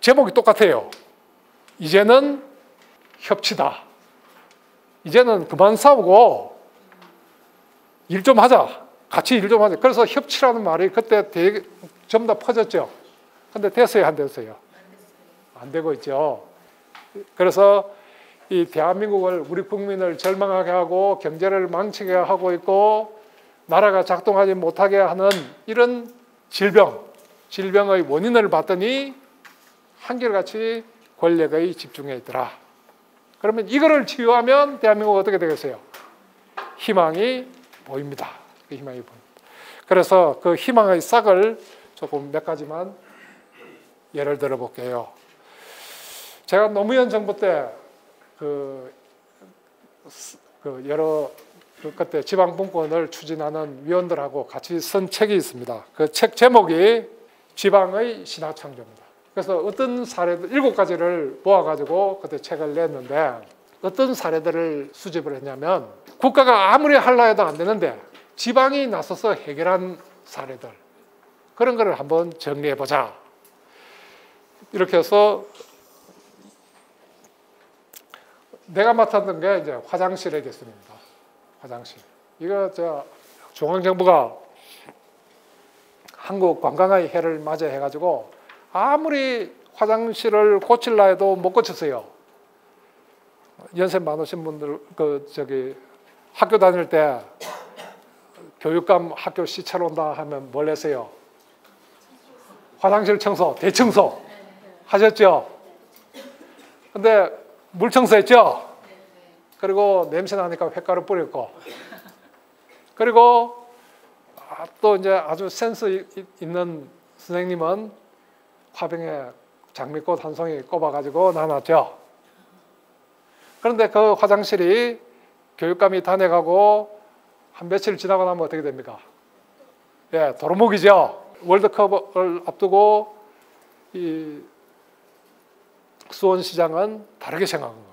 제목이 똑같아요. 이제는 협치다. 이제는 그만 싸우고 일 좀 하자. 같이 일 좀 하자. 그래서 협치라는 말이 그때 되게 전부 다 퍼졌죠. 근데 됐어요? 안 됐어요? 안 되고 있죠. 그래서 이 대한민국을 우리 국민을 절망하게 하고 경제를 망치게 하고 있고 나라가 작동하지 못하게 하는 이런 질병, 질병의 원인을 봤더니 한결같이 권력의 집중에 있더라. 그러면 이거를 치유하면 대한민국 어떻게 되겠어요? 희망이 보입니다. 그 희망이 보입니다. 그래서 그 희망의 싹을 조금 몇 가지만 예를 들어볼게요. 제가 노무현 정부 때 그, 그 여러 그때 지방분권을 추진하는 위원들하고 같이 쓴 책이 있습니다. 그 책 제목이 지방의 신화창조입니다. 그래서 어떤 사례들, 일곱 가지를 모아가지고 그때 책을 냈는데 어떤 사례들을 수집을 했냐면 국가가 아무리 하려 해도 안 되는데 지방이 나서서 해결한 사례들 그런 거를 한번 정리해보자. 이렇게 해서 내가 맡았던 게 이제 화장실의 개수입니다. 화장실. 이거 저 중앙정부가 한국 관광의 해를 맞아 해가지고 아무리 화장실을 고칠라 해도 못 고쳤어요. 연세 많으신 분들, 그, 저기, 학교 다닐 때 교육감 학교 시찰 온다 하면 뭘 했어요? 화장실 청소, 대청소 하셨죠? 근데 물 청소했죠? 그리고 냄새 나니까 횟가루 뿌렸고. 그리고 또 이제 아주 센스 있는 선생님은 화병에 장미꽃 한 송이 꼽아가지고 나눴죠. 그런데 그 화장실이 교육감이 다녀가고 한 며칠 지나고 나면 어떻게 됩니까? 예, 도루묵이죠. 월드컵을 앞두고 이 수원시장은 다르게 생각한 겁니다.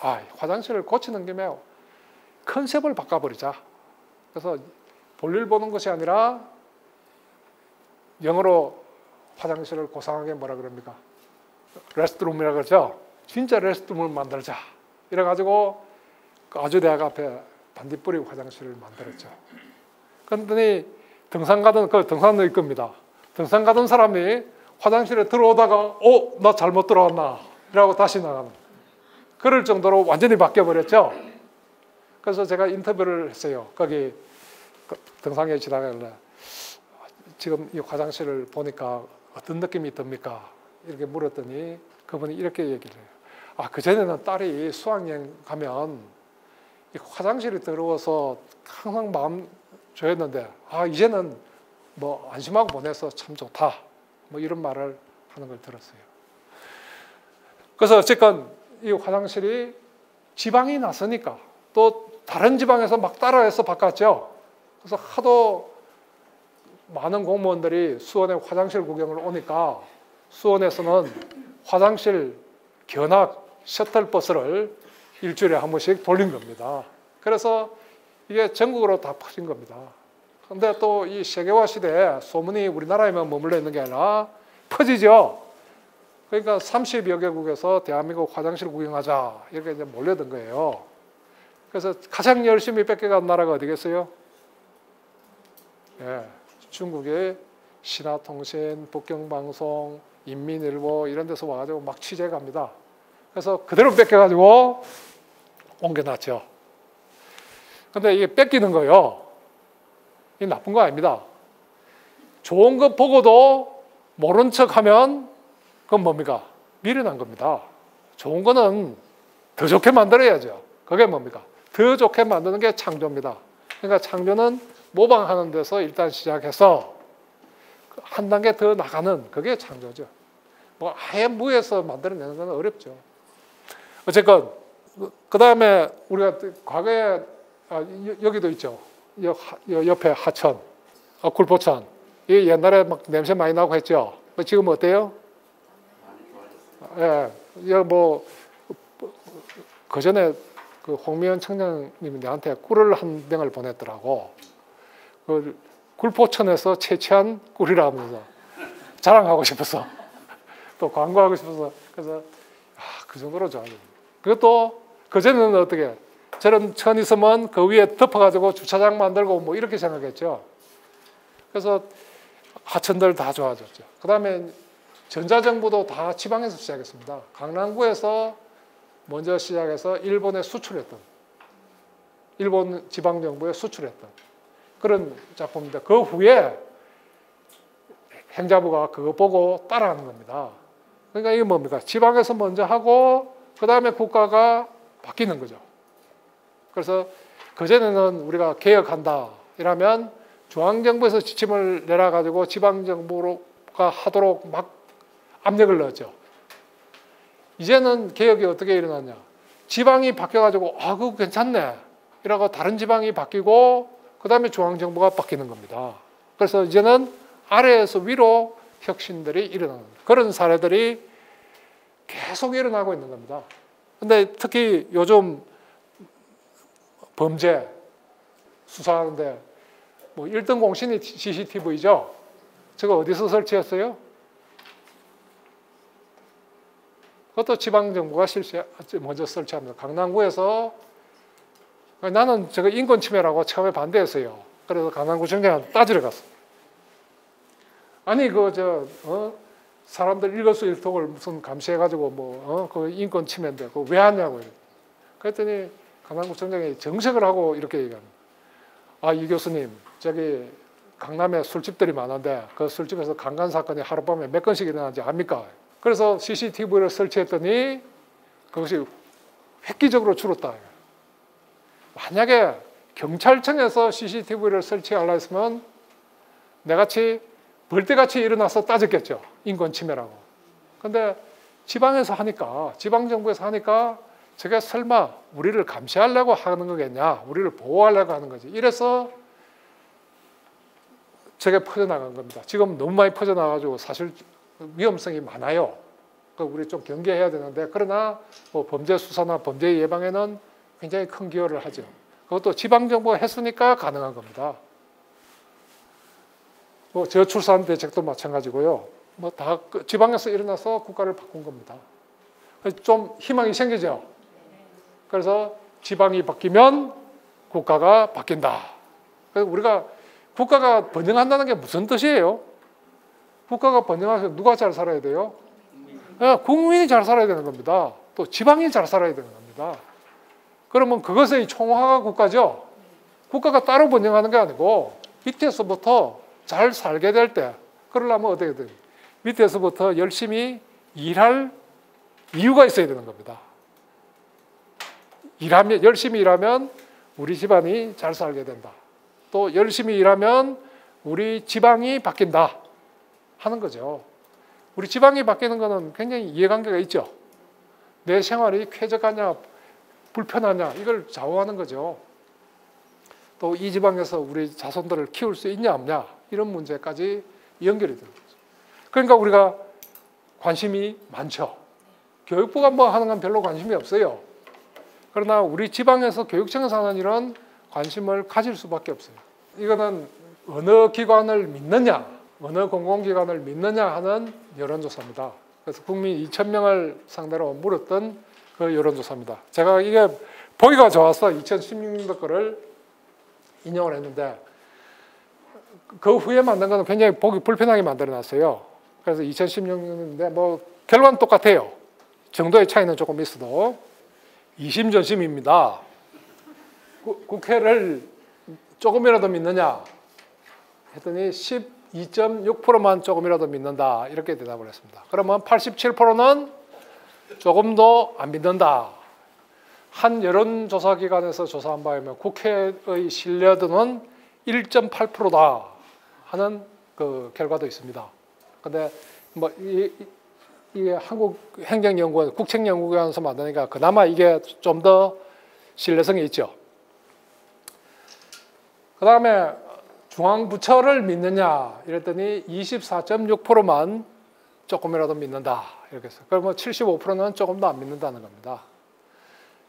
아, 화장실을 고치는 김에 컨셉을 바꿔버리자. 그래서 볼일 보는 것이 아니라 영어로 화장실을 고상하게 뭐라 그럽니까? 레스트룸이라고 그러죠. 진짜 레스트룸을 만들자. 이래가지고 그 아주대학 앞에 반딧불이 화장실을 만들었죠. 그랬더니 등산 가던, 그 등산의 겁니다. 등산 가던 사람이 화장실에 들어오다가 어? 나 잘못 들어왔나? 이라고 다시 나가는. 그럴 정도로 완전히 바뀌어버렸죠. 그래서 제가 인터뷰를 했어요. 거기 등산에 지나가길래 지금 이 화장실을 보니까 어떤 느낌이 듭니까? 이렇게 물었더니 그분이 이렇게 얘기를 해요. 아, 그전에는 딸이 수학여행 가면 이 화장실이 더러워서 항상 마음 조였는데, 아, 이제는 뭐 안심하고 보내서 참 좋다. 뭐 이런 말을 하는 걸 들었어요. 그래서 어쨌건 이 화장실이 지방이 났으니까 또 다른 지방에서 막 따라해서 바꿨죠. 그래서 하도 많은 공무원들이 수원의 화장실 구경을 오니까 수원에서는 화장실 견학 셔틀버스를 일주일에 한 번씩 돌린 겁니다. 그래서 이게 전국으로 다 퍼진 겁니다. 그런데 또 이 세계화 시대에 소문이 우리나라에만 머물러 있는 게 아니라 퍼지죠. 그러니까 삼십여 개국에서 대한민국 화장실 구경하자 이렇게 이제 몰려든 거예요. 그래서 가장 열심히 뺏겨간 나라가 어디겠어요? 예, 중국의 신화통신, 북경방송, 인민일보 이런 데서 와가지고 막 취재 갑니다. 그래서 그대로 뺏겨가지고 옮겨놨죠. 근데 이게 뺏기는 거요. 이 나쁜 거 아닙니다. 좋은 거 보고도 모른 척 하면 그건 뭡니까? 미련한 겁니다. 좋은 거는 더 좋게 만들어야죠. 그게 뭡니까? 더 좋게 만드는 게 창조입니다. 그러니까 창조는 모방하는 데서 일단 시작해서 한 단계 더 나가는 그게 창조죠. 뭐 아예 무에서 만들어내는 건 어렵죠. 어쨌건 그 다음에 우리가 과거에 아, 여기도 있죠. 옆에 하천, 어, 굴포천. 이게 옛날에 막 냄새 많이 나고 했죠. 지금 어때요? 예, 뭐 그 전에 그 홍미연 청장님이 나한테 꿀을 한 병을 보냈더라고. 그 굴포천에서 채취한 꿀이라 하면서 자랑하고 싶어서 또 광고하고 싶어서 그래서 아, 그 정도로 좋아요. 그것도 그 전에는 어떻게? 저런 천 있으면 그 위에 덮어가지고 주차장 만들고 뭐 이렇게 생각했죠. 그래서 하천들 다 좋아졌죠. 그 다음에 전자정부도 다 지방에서 시작했습니다. 강남구에서 먼저 시작해서 일본에 수출했던, 일본 지방정부에 수출했던 그런 작품인데 그 후에 행자부가 그거 보고 따라하는 겁니다. 그러니까 이게 뭡니까? 지방에서 먼저 하고 그 다음에 국가가 바뀌는 거죠. 그래서 그전에는 우리가 개혁한다 이러면 중앙정부에서 지침을 내려가지고 지방정부가 하도록 막 압력을 넣었죠. 이제는 개혁이 어떻게 일어났냐. 지방이 바뀌어가지고 아 그거 괜찮네 이러고 다른 지방이 바뀌고 그 다음에 중앙정부가 바뀌는 겁니다. 그래서 이제는 아래에서 위로 혁신들이 일어나는 그런 사례들이 계속 일어나고 있는 겁니다. 근데 특히 요즘 범죄 수사하는데 뭐 일 등 공신이 씨씨티비죠. 저거 어디서 설치했어요? 그것도 지방정부가 실시, 먼저 설치합니다. 강남구에서. 나는 저거 인권침해라고 처음에 반대했어요. 그래서 강남구청장한테 따지러 갔어. 아니 그 저 어? 사람들 일거수일투족을 무슨 감시해가지고 뭐 어? 그 인권침해인데 그거 왜 하냐고. 그랬더니 강남구청장이 정색을 하고 이렇게 얘기합니다. 아, 이 교수님, 저기 강남에 술집들이 많은데 그 술집에서 강간 사건이 하룻밤에 몇 건씩 일어나는지 압니까? 그래서 씨씨티비를 설치했더니 그것이 획기적으로 줄었다. 만약에 경찰청에서 씨씨티비를 설치하려 했으면 내같이 벌떼같이 일어나서 따졌겠죠. 인권침해라고. 근데 지방에서 하니까, 지방정부에서 하니까 저게 설마 우리를 감시하려고 하는 거겠냐, 우리를 보호하려고 하는 거지. 이래서 저게 퍼져나간 겁니다. 지금 너무 많이 퍼져나가지고 사실 위험성이 많아요. 그러니까 우리 좀 경계해야 되는데, 그러나 뭐 범죄 수사나 범죄 예방에는 굉장히 큰 기여를 하죠. 그것도 지방정부 했으니까 가능한 겁니다. 뭐 저출산 대책도 마찬가지고요. 뭐 다 지방에서 일어나서 국가를 바꾼 겁니다. 좀 희망이 생기죠. 그래서 지방이 바뀌면 국가가 바뀐다. 그래서 우리가 국가가 번영한다는 게 무슨 뜻이에요? 국가가 번영하면 누가 잘 살아야 돼요? 네, 국민이 잘 살아야 되는 겁니다. 또 지방이 잘 살아야 되는 겁니다. 그러면 그것의 총화가 국가죠. 국가가 따로 번영하는 게 아니고 밑에서부터 잘 살게 될 때, 그러려면 어떻게 돼요? 밑에서부터 열심히 일할 이유가 있어야 되는 겁니다. 일하면, 열심히 일하면 우리 집안이 잘 살게 된다. 또 열심히 일하면 우리 지방이 바뀐다 하는 거죠. 우리 지방이 바뀌는 거는 굉장히 이해관계가 있죠. 내 생활이 쾌적하냐 불편하냐 이걸 좌우하는 거죠. 또 이 지방에서 우리 자손들을 키울 수 있냐 없냐 이런 문제까지 연결이 되는 거죠. 그러니까 우리가 관심이 많죠. 교육부가 뭐 하는 건 별로 관심이 없어요. 그러나 우리 지방에서 교육청에서 하는 일은 관심을 가질 수밖에 없어요. 이거는 어느 기관을 믿느냐, 어느 공공기관을 믿느냐 하는 여론조사입니다. 그래서 국민 이천 명을 상대로 물었던 그 여론조사입니다. 제가 이게 보기가 좋아서 이천십육 년도 거를 인용을 했는데, 그 후에 만든 거는 굉장히 보기 불편하게 만들어놨어요. 그래서 이천십육 년인데 뭐 결과는 똑같아요. 정도의 차이는 조금 있어도. 이심전심입니다. 국회를 조금이라도 믿느냐 했더니 십이 점 육 퍼센트만 조금이라도 믿는다 이렇게 대답을 했습니다. 그러면 팔십칠 퍼센트는 조금도 안 믿는다. 한 여론조사기관에서 조사한 바에 의하면 국회의 신뢰도는 일 점 팔 퍼센트다 하는 그 결과도 있습니다. 근데 뭐 이, 이게 한국행정연구원, 국책연구원에서 만드니까 그나마 이게 좀 더 신뢰성이 있죠. 그 다음에 중앙부처를 믿느냐 이랬더니 이십사 점 육 퍼센트만 조금이라도 믿는다 이렇게 해서, 그러면 칠십오 퍼센트는 조금도 안 믿는다는 겁니다.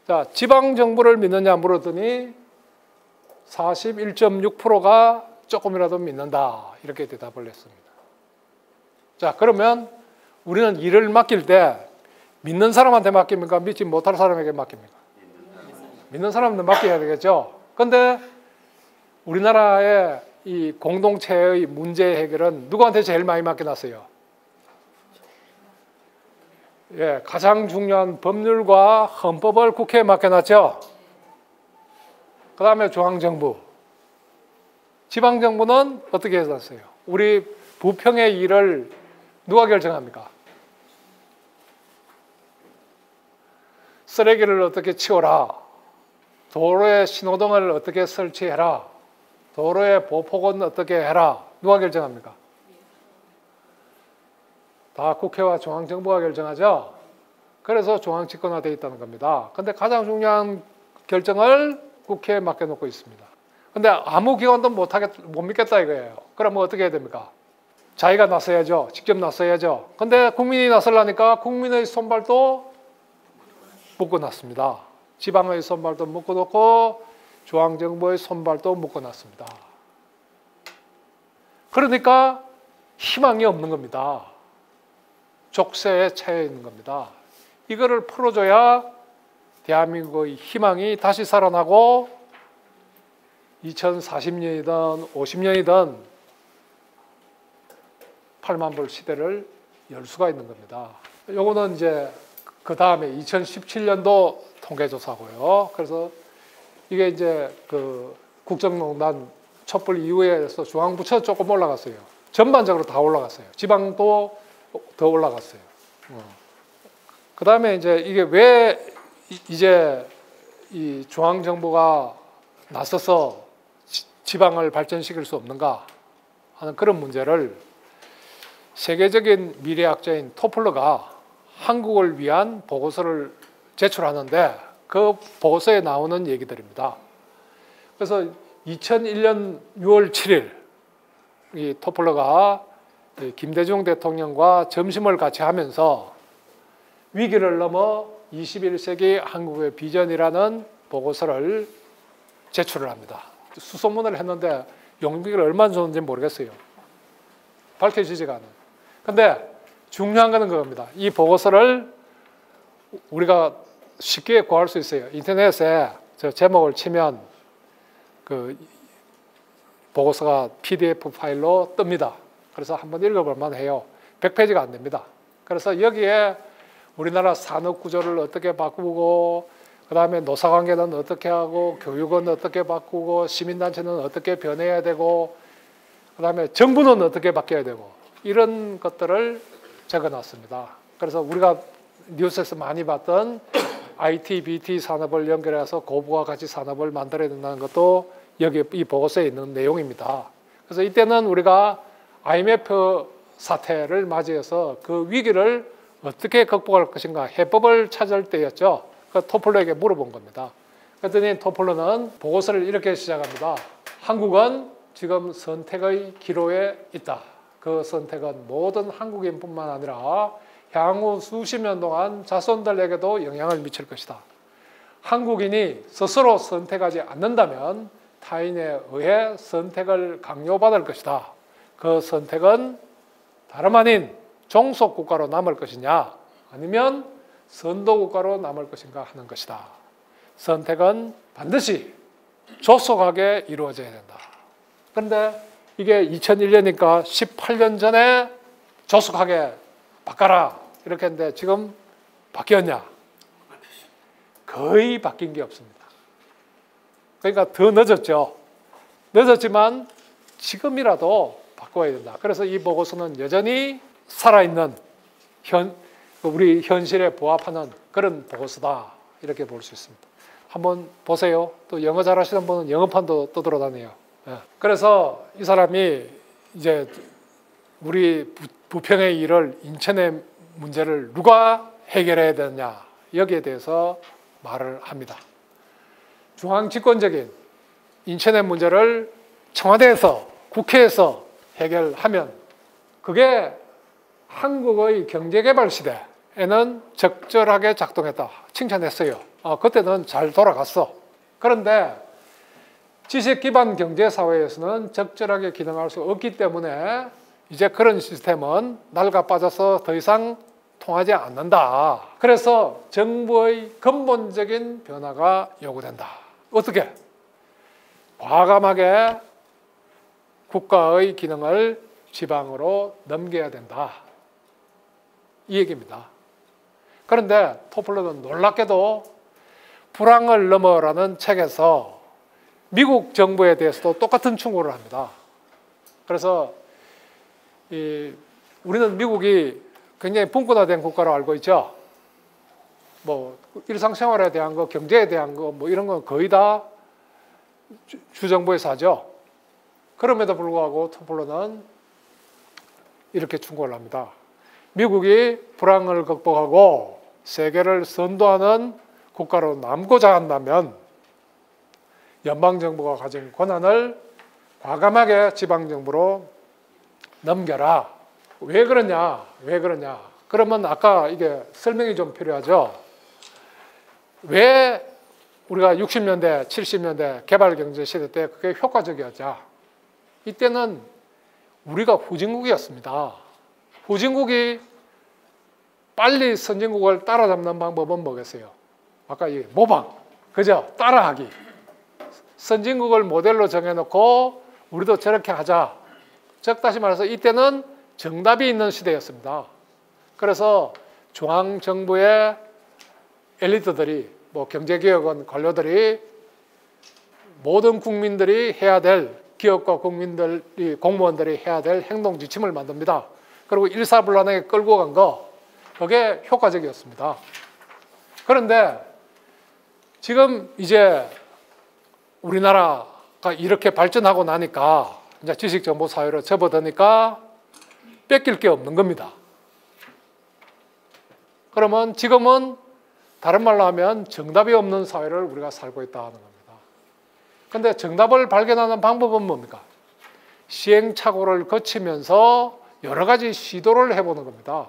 자, 지방정부를 믿느냐 물었더니 사십일 점 육 퍼센트가 조금이라도 믿는다 이렇게 대답을 했습니다. 자, 그러면 우리는 일을 맡길 때 믿는 사람한테 맡깁니까? 믿지 못할 사람에게 맡깁니까? 믿는 사람한테 맡겨야 되겠죠. 그런데 우리나라의 이 공동체의 문제 해결은 누구한테 제일 많이 맡겨놨어요? 예, 가장 중요한 법률과 헌법을 국회에 맡겨놨죠. 그 다음에 중앙정부. 지방정부는 어떻게 해놨어요? 우리 부평의 일을 누가 결정합니까? 쓰레기를 어떻게 치워라, 도로에 신호등을 어떻게 설치해라, 도로에 보폭은 어떻게 해라, 누가 결정합니까? 다 국회와 중앙정부가 결정하죠. 그래서 중앙집권화되어 있다는 겁니다. 근데 가장 중요한 결정을 국회에 맡겨놓고 있습니다. 근데 아무 기관도 못하겠, 못 믿겠다 이거예요. 그러면 어떻게 해야 됩니까? 자기가 나서야죠. 직접 나서야죠. 근데 국민이 나서려니까 국민의 손발도 묶어놨습니다. 지방의 손발도 묶어놓고 중앙정부의 손발도 묶어놨습니다. 그러니까 희망이 없는 겁니다. 족쇄에 차여 있는 겁니다. 이거를 풀어줘야 대한민국의 희망이 다시 살아나고 이천사십 년이든 오십 년이든 팔만 불 시대를 열 수가 있는 겁니다. 요거는 이제 그 다음에 이천십칠 년도 통계조사고요. 그래서 이게 이제 그 국정농단 촛불 이후에서 중앙부처 조금 올라갔어요. 전반적으로 다 올라갔어요. 지방도 더 올라갔어요. 어. 그 다음에 이제 이게 왜 이제 이 중앙정부가 나서서 지방을 발전시킬 수 없는가 하는 그런 문제를 세계적인 미래학자인 토플러가 한국을 위한 보고서를 제출하는데 그 보고서에 나오는 얘기들입니다. 그래서 이천일 년 유월 칠 일 이 토플러가 김대중 대통령과 점심을 같이 하면서 위기를 넘어 이십일 세기 한국의 비전이라는 보고서를 제출을 합니다. 수소문을 했는데 용기를 얼마나 줬는지 모르겠어요. 밝혀지지가 않아요. 근데 중요한 것은 그겁니다. 이 보고서를 우리가 쉽게 구할 수 있어요. 인터넷에 저 제목을 치면 그 보고서가 피디에프 파일로 뜹니다. 그래서 한번 읽어볼만 해요. 백 페이지가 안 됩니다. 그래서 여기에 우리나라 산업 구조를 어떻게 바꾸고, 그 다음에 노사관계는 어떻게 하고, 교육은 어떻게 바꾸고, 시민단체는 어떻게 변해야 되고, 그 다음에 정부는 어떻게 바뀌어야 되고, 이런 것들을 적어놨습니다. 그래서 우리가 뉴스에서 많이 봤던 아이티, 비티 산업을 연결해서 고부와 같이 산업을 만들어야 된다는 것도 여기 이 보고서에 있는 내용입니다. 그래서 이때는 우리가 아이엠에프 사태를 맞이해서 그 위기를 어떻게 극복할 것인가 해법을 찾을 때였죠. 그러니까 토플러에게 물어본 겁니다. 그랬더니 토플러는 보고서를 이렇게 시작합니다. 한국은 지금 선택의 기로에 있다. 그 선택은 모든 한국인뿐만 아니라 향후 수십 년 동안 자손들에게도 영향을 미칠 것이다. 한국인이 스스로 선택하지 않는다면 타인에 의해 선택을 강요받을 것이다. 그 선택은 다름 아닌 종속국가로 남을 것이냐 아니면 선도국가로 남을 것인가 하는 것이다. 선택은 반드시 조속하게 이루어져야 된다. 그런데 이게 이천일 년이니까 십팔 년 전에 조속하게 바꿔라 이렇게 했는데 지금 바뀌었냐? 거의 바뀐 게 없습니다. 그러니까 더 늦었죠. 늦었지만 지금이라도 바꿔야 된다. 그래서 이 보고서는 여전히 살아있는 현, 우리 현실에 부합하는 그런 보고서다. 이렇게 볼 수 있습니다. 한번 보세요. 또 영어 잘하시는 분은 영어판도 떠돌아다녀요. 그래서 이 사람이 이제 우리 부평의 일을, 인천의 문제를 누가 해결해야 되느냐 여기에 대해서 말을 합니다. 중앙집권적인 인천의 문제를 청와대에서, 국회에서 해결하면 그게 한국의 경제개발 시대에는 적절하게 작동했다. 칭찬했어요. 아, 그때는 잘 돌아갔어. 그런데 지식기반 경제사회에서는 적절하게 기능할 수 없기 때문에 이제 그런 시스템은 낡아 빠져서 더 이상 통하지 않는다. 그래서 정부의 근본적인 변화가 요구된다. 어떻게? 과감하게 국가의 기능을 지방으로 넘겨야 된다. 이 얘기입니다. 그런데 토플러는 놀랍게도 불황을 넘어라는 책에서 미국 정부에 대해서도 똑같은 충고를 합니다. 그래서 이 우리는 미국이 굉장히 분권화된 국가로 알고 있죠. 뭐 일상생활에 대한 거, 경제에 대한 거, 뭐 이런 건 거의 다 주, 주정부에서 하죠. 그럼에도 불구하고 토플러는 이렇게 충고를 합니다. 미국이 불황을 극복하고 세계를 선도하는 국가로 남고자 한다면 연방정부가 가진 권한을 과감하게 지방정부로 넘겨라. 왜 그러냐? 왜 그러냐? 그러면 아까 이게 설명이 좀 필요하죠. 왜 우리가 육십 년대, 칠십 년대 개발경제 시대 때 그게 효과적이었냐? 이때는 우리가 후진국이었습니다. 후진국이 빨리 선진국을 따라잡는 방법은 뭐겠어요? 아까 이 모방, 그죠? 따라하기. 선진국을 모델로 정해놓고 우리도 저렇게 하자. 즉 다시 말해서 이때는 정답이 있는 시대였습니다. 그래서 중앙정부의 엘리트들이, 뭐 경제개혁은 관료들이 모든 국민들이 해야 될, 기업과 국민들이, 공무원들이 해야 될 행동 지침을 만듭니다. 그리고 일사불란하게 끌고 간 거, 그게 효과적이었습니다. 그런데 지금 이제 우리나라가 이렇게 발전하고 나니까 이제 지식정보 사회로 접어드니까 뺏길 게 없는 겁니다. 그러면 지금은 다른 말로 하면 정답이 없는 사회를 우리가 살고 있다 하는 겁니다. 근데 정답을 발견하는 방법은 뭡니까? 시행착오를 거치면서 여러 가지 시도를 해보는 겁니다.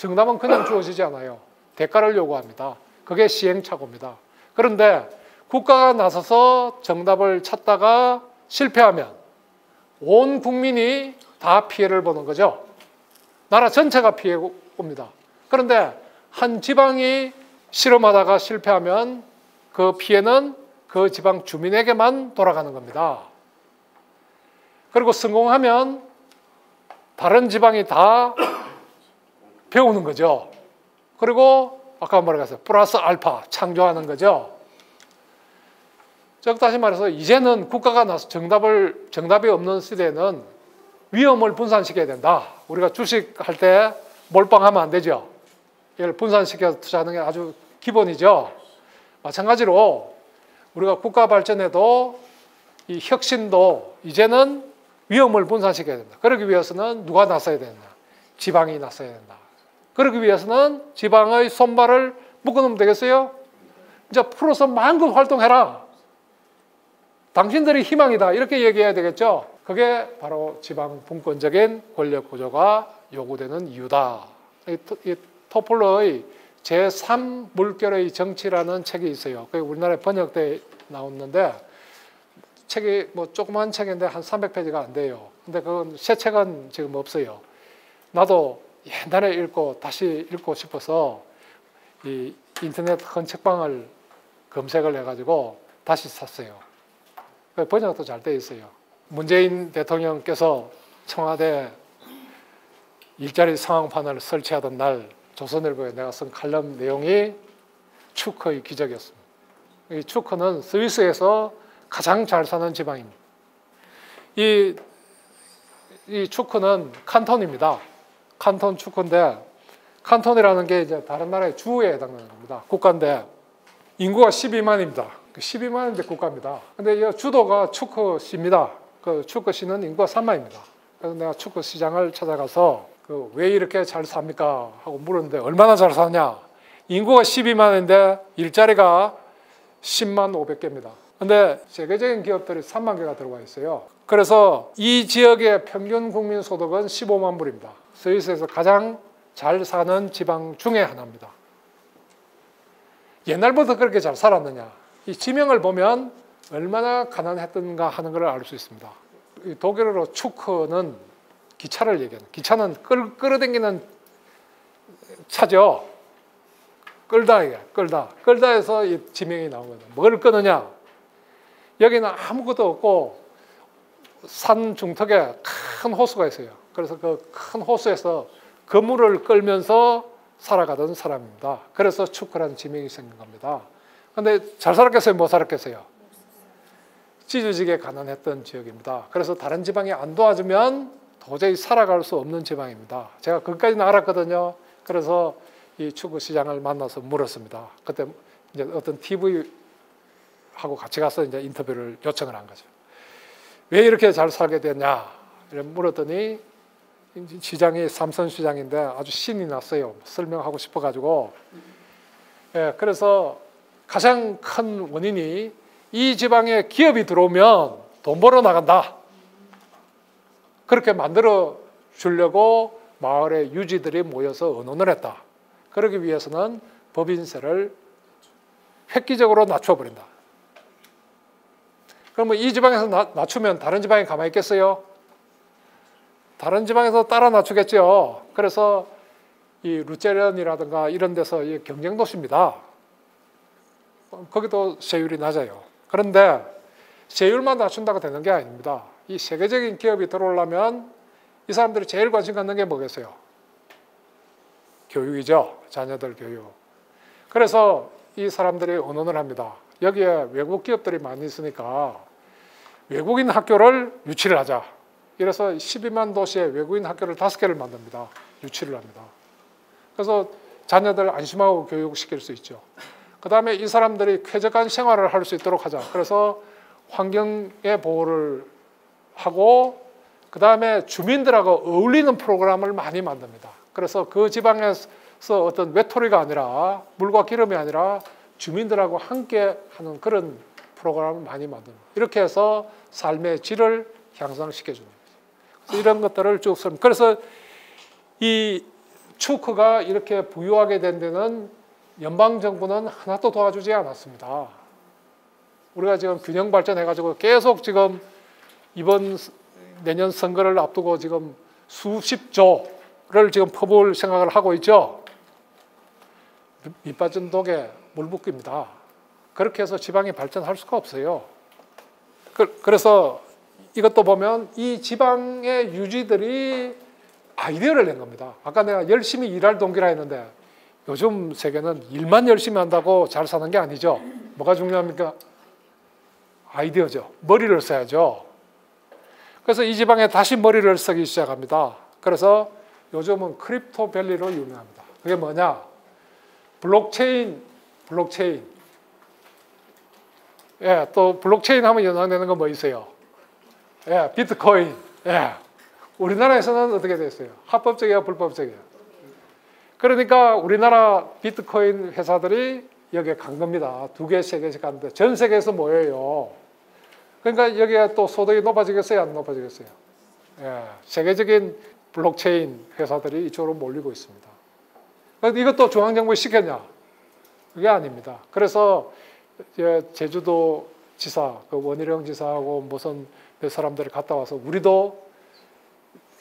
정답은 그냥 주어지지 않아요. 대가를 요구합니다. 그게 시행착오입니다. 그런데 국가가 나서서 정답을 찾다가 실패하면 온 국민이 다 피해를 보는 거죠. 나라 전체가 피해 옵니다. 그런데 한 지방이 실험하다가 실패하면 그 피해는 그 지방 주민에게만 돌아가는 겁니다. 그리고 성공하면 다른 지방이 다 배우는 거죠. 그리고 아까 말했어요. 플러스 알파 창조하는 거죠. 즉 다시 말해서 이제는 국가가 나서 정답을, 정답이 없는 시대에는 위험을 분산시켜야 된다. 우리가 주식할 때 몰빵하면 안 되죠. 이걸 분산시켜서 투자하는 게 아주 기본이죠. 마찬가지로 우리가 국가 발전에도 이 혁신도 이제는 위험을 분산시켜야 된다. 그러기 위해서는 누가 나서야 된다. 지방이 나서야 된다. 그러기 위해서는 지방의 손발을 묶어놓으면 되겠어요? 이제 풀어서 만큼 활동해라. 당신들이 희망이다. 이렇게 얘기해야 되겠죠. 그게 바로 지방 분권적인 권력 구조가 요구되는 이유다. 이, 이 토플러의 제삼 물결의 정치라는 책이 있어요. 그게 우리나라에 번역돼 나왔는데 책이 뭐 조그만 책인데 한 삼백 페이지가 안 돼요. 근데 그건 새 책은 지금 없어요. 나도 옛날에 읽고 다시 읽고 싶어서 이 인터넷 큰 책방을 검색을 해가지고 다시 샀어요. 번역도 잘 돼 있어요. 문재인 대통령께서 청와대 일자리 상황판을 설치하던 날 조선일보에 내가 쓴 칼럼 내용이 추크의 기적이었습니다. 이 추크는 스위스에서 가장 잘 사는 지방입니다. 이, 이 추크는 칸톤입니다. 칸톤 추크인데 칸톤이라는 게 이제 다른 나라의 주에 해당하는 겁니다. 국가인데 인구가 십이만입니다. 십이만인데 국가입니다. 근데 이 주도가 축구시입니다. 그 축구시는 인구가 삼만입니다. 그래서 내가 축구시장을 찾아가서 그 왜 이렇게 잘 삽니까? 하고 물었는데 얼마나 잘 사냐? 인구가 십이만인데 일자리가 십만 오백 개입니다. 근데 세계적인 기업들이 삼만 개가 들어와 있어요. 그래서 이 지역의 평균 국민 소득은 십오만 불입니다. 스위스에서 가장 잘 사는 지방 중에 하나입니다. 옛날부터 그렇게 잘 살았느냐? 이 지명을 보면 얼마나 가난했던가 하는 걸 알 수 있습니다. 이 독일어로 추크는 기차를 얘기하는, 기차는 끌, 끌어당기는 차죠. 끌다, 이게, 끌다. 끌다에서 이 지명이 나오거든요. 뭘 끄느냐? 여기는 아무것도 없고 산 중턱에 큰 호수가 있어요. 그래서 그 큰 호수에서 그물을 끌면서 살아가던 사람입니다. 그래서 추크라는 지명이 생긴 겁니다. 근데 잘 살았겠어요? 못 살았겠어요? 찢어지게 가난했던 지역입니다. 그래서 다른 지방이 안 도와주면 도저히 살아갈 수 없는 지방입니다. 제가 거기까지는 알았거든요. 그래서 이 축구 시장을 만나서 물었습니다. 그때 이제 어떤 티비하고 같이 가서 이제 인터뷰를 요청을 한 거죠. 왜 이렇게 잘 살게 됐냐? 이렇게 물었더니 시장이 삼선 시장인데 아주 신이 났어요. 설명하고 싶어가지고. 예, 그래서 가장 큰 원인이 이 지방에 기업이 들어오면 돈 벌어 나간다. 그렇게 만들어 주려고 마을의 유지들이 모여서 의논을 했다. 그러기 위해서는 법인세를 획기적으로 낮춰버린다. 그러면 이 지방에서 나, 낮추면 다른 지방이 가만히 있겠어요? 다른 지방에서 따라 낮추겠죠. 그래서 이 루체른이라든가 이런 데서 이 경쟁도시입니다. 거기도 세율이 낮아요. 그런데 세율만 낮춘다고 되는 게 아닙니다. 이 세계적인 기업이 들어오려면 이 사람들이 제일 관심 갖는 게 뭐겠어요? 교육이죠. 자녀들 교육. 그래서 이 사람들이 언언을 합니다. 여기에 외국 기업들이 많이 있으니까 외국인 학교를 유치를 하자. 이래서 십이만 도시에 외국인 학교를 다섯 개를 만듭니다. 유치를 합니다. 그래서 자녀들 안심하고 교육시킬 수 있죠. 그 다음에 이 사람들이 쾌적한 생활을 할 수 있도록 하자. 그래서 환경의 보호를 하고 그 다음에 주민들하고 어울리는 프로그램을 많이 만듭니다. 그래서 그 지방에서 어떤 외톨이가 아니라 물과 기름이 아니라 주민들하고 함께 하는 그런 프로그램을 많이 만듭니다. 이렇게 해서 삶의 질을 향상시켜줍니다. 이런 것들을 쭉 씁니다. 그래서 이 초크가 이렇게 부유하게 된 데는 연방정부는 하나도 도와주지 않았습니다. 우리가 지금 균형 발전해가지고 계속 지금 이번 내년 선거를 앞두고 지금 수십 조를 지금 퍼부을 생각을 하고 있죠. 밑빠진 독에 물 붓기입니다. 그렇게 해서 지방이 발전할 수가 없어요. 그, 그래서 이것도 보면 이 지방의 유지들이 아이디어를 낸 겁니다. 아까 내가 열심히 일할 동기라 했는데 요즘 세계는 일만 열심히 한다고 잘 사는 게 아니죠. 뭐가 중요합니까? 아이디어죠. 머리를 써야죠. 그래서 이 지방에 다시 머리를 쓰기 시작합니다. 그래서 요즘은 크립토밸리로 유명합니다. 그게 뭐냐? 블록체인, 블록체인. 예, 또 블록체인 하면 연상되는 건 뭐 있어요? 예, 비트코인. 예. 우리나라에서는 어떻게 돼 있어요? 합법적이에요, 불법적이에요? 그러니까 우리나라 비트코인 회사들이 여기에 간 겁니다. 두 개, 세 개씩 갔는데 전 세계에서 모여요. 그러니까 여기에 또 소득이 높아지겠어요, 안 높아지겠어요? 예, 세계적인 블록체인 회사들이 이쪽으로 몰리고 있습니다. 이것도 중앙정부에 시켰냐? 그게 아닙니다. 그래서 제주도 지사, 그 원희룡 지사하고 무슨 몇 사람들이 갔다 와서 우리도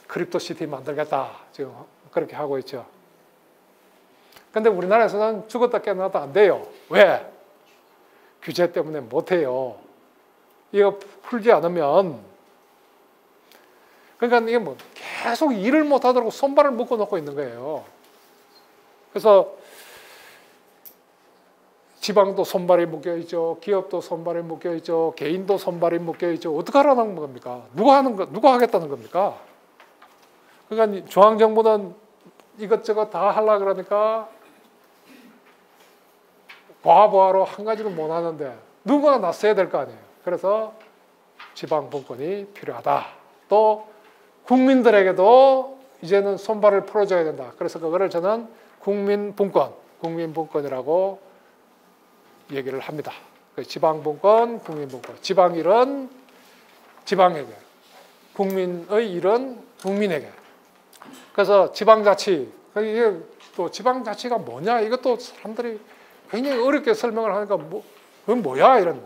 크립토시티 만들겠다 지금 그렇게 하고 있죠. 근데 우리나라에서는 죽었다 깨어나도 안 돼요. 왜? 규제 때문에 못해요. 이거 풀지 않으면. 그러니까 이게 뭐 계속 일을 못하도록 손발을 묶어놓고 있는 거예요. 그래서 지방도 손발이 묶여있죠. 기업도 손발이 묶여있죠. 개인도 손발이 묶여있죠. 어떻게 하라는 겁니까? 누가 하는 거, 누가 하겠다는 겁니까? 그러니까 중앙정부는 이것저것 다 하려고 그러니까 과부하로 한 가지는 못 하는데 누군가 나서야 될 거 아니에요. 그래서 지방 분권이 필요하다. 또 국민들에게도 이제는 손발을 풀어줘야 된다. 그래서 그거를 저는 국민 분권, 국민 분권이라고 얘기를 합니다. 지방 분권, 국민 분권. 지방 일은 지방에게, 국민의 일은 국민에게. 그래서 지방자치, 또 지방자치가 뭐냐? 이것도 사람들이 굉장히 어렵게 설명을 하니까 뭐, 그건 뭐야? 이런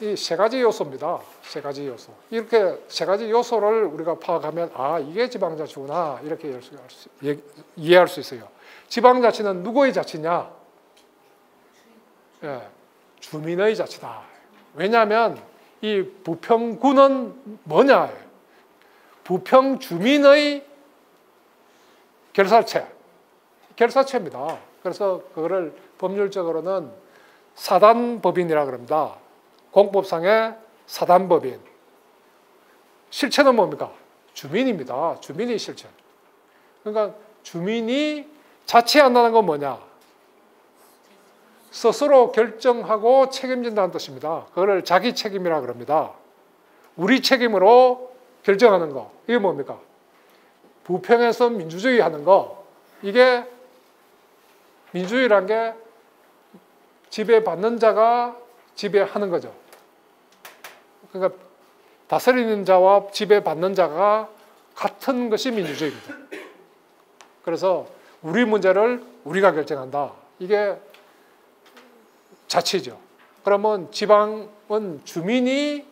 이 세 가지 요소입니다. 세 가지 요소. 이렇게 세 가지 요소를 우리가 파악하면 아, 이게 지방자치구나. 이렇게 이해할 수 있어요. 지방자치는 누구의 자치냐? 예, 주민의 자치다. 왜냐하면 이 부평구는 뭐냐? 부평 주민의 결사체, 결사체입니다. 그래서 그거를 법률적으로는 사단법인이라고 합니다. 공법상의 사단법인. 실체는 뭡니까? 주민입니다. 주민이 실체. 그러니까 주민이 자치한다는 건 뭐냐? 스스로 결정하고 책임진다는 뜻입니다. 그거를 자기 책임이라고 합니다. 우리 책임으로 결정하는 거. 이게 뭡니까? 부평에서 민주주의 하는 거, 이게 민주주의란 게 지배받는 자가 지배하는 거죠. 그러니까 다스리는 자와 지배받는 자가 같은 것이 민주주의입니다. 그래서 우리 문제를 우리가 결정한다. 이게 자치죠. 그러면 지방은 주민이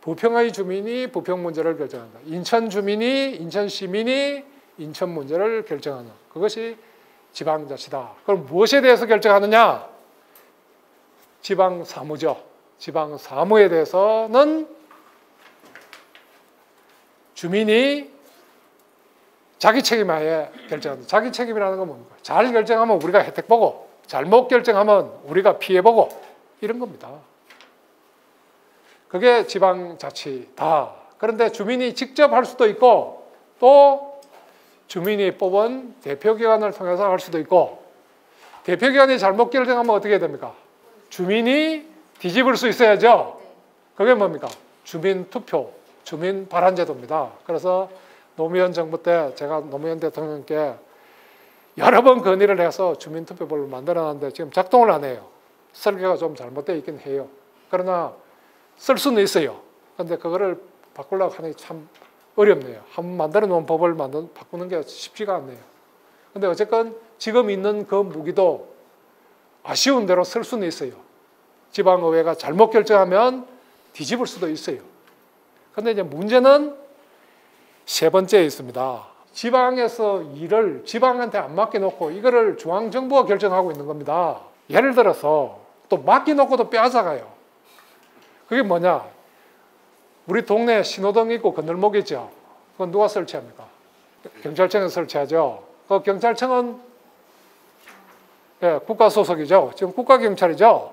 부평의 주민이 부평 문제를 결정한다. 인천 주민이, 인천 시민이 인천 문제를 결정하는 그것이 지방자치다. 그럼 무엇에 대해서 결정하느냐? 지방사무죠. 지방사무에 대해서는 주민이 자기 책임하에 결정한다. 자기 책임이라는 건 뭡니까? 잘 결정하면 우리가 혜택 보고 잘못 결정하면 우리가 피해 보고 이런 겁니다. 그게 지방자치다. 그런데 주민이 직접 할 수도 있고 또 주민이 뽑은 대표기관을 통해서 할 수도 있고 대표기관이 잘못 결정하면 어떻게 해야 됩니까? 주민이 뒤집을 수 있어야죠. 그게 뭡니까? 주민투표, 주민발언제도입니다. 그래서 노무현 정부 때 제가 노무현 대통령께 여러 번 건의를 해서 주민투표법을 만들어놨는데 지금 작동을 안 해요. 설계가 좀 잘못되어 있긴 해요. 그러나 쓸 수는 있어요. 근데 그거를 바꾸려고 하니 참 어렵네요. 한번 만들어 놓은 법을 만든, 바꾸는 게 쉽지가 않네요. 근데 어쨌건 지금 있는 그 무기도 아쉬운 대로 쓸 수는 있어요. 지방의회가 잘못 결정하면 뒤집을 수도 있어요. 근데 이제 문제는 세 번째에 있습니다. 지방에서 일을 지방한테 안 맡겨놓고 이거를 중앙정부가 결정하고 있는 겁니다. 예를 들어서 또 맡겨놓고도 빼앗아가요. 그게 뭐냐? 우리 동네에 신호등 있고 건널목 있죠? 그건 누가 설치합니까? 경찰청에서 설치하죠. 그 경찰청은 예, 국가 소속이죠. 지금 국가경찰이죠.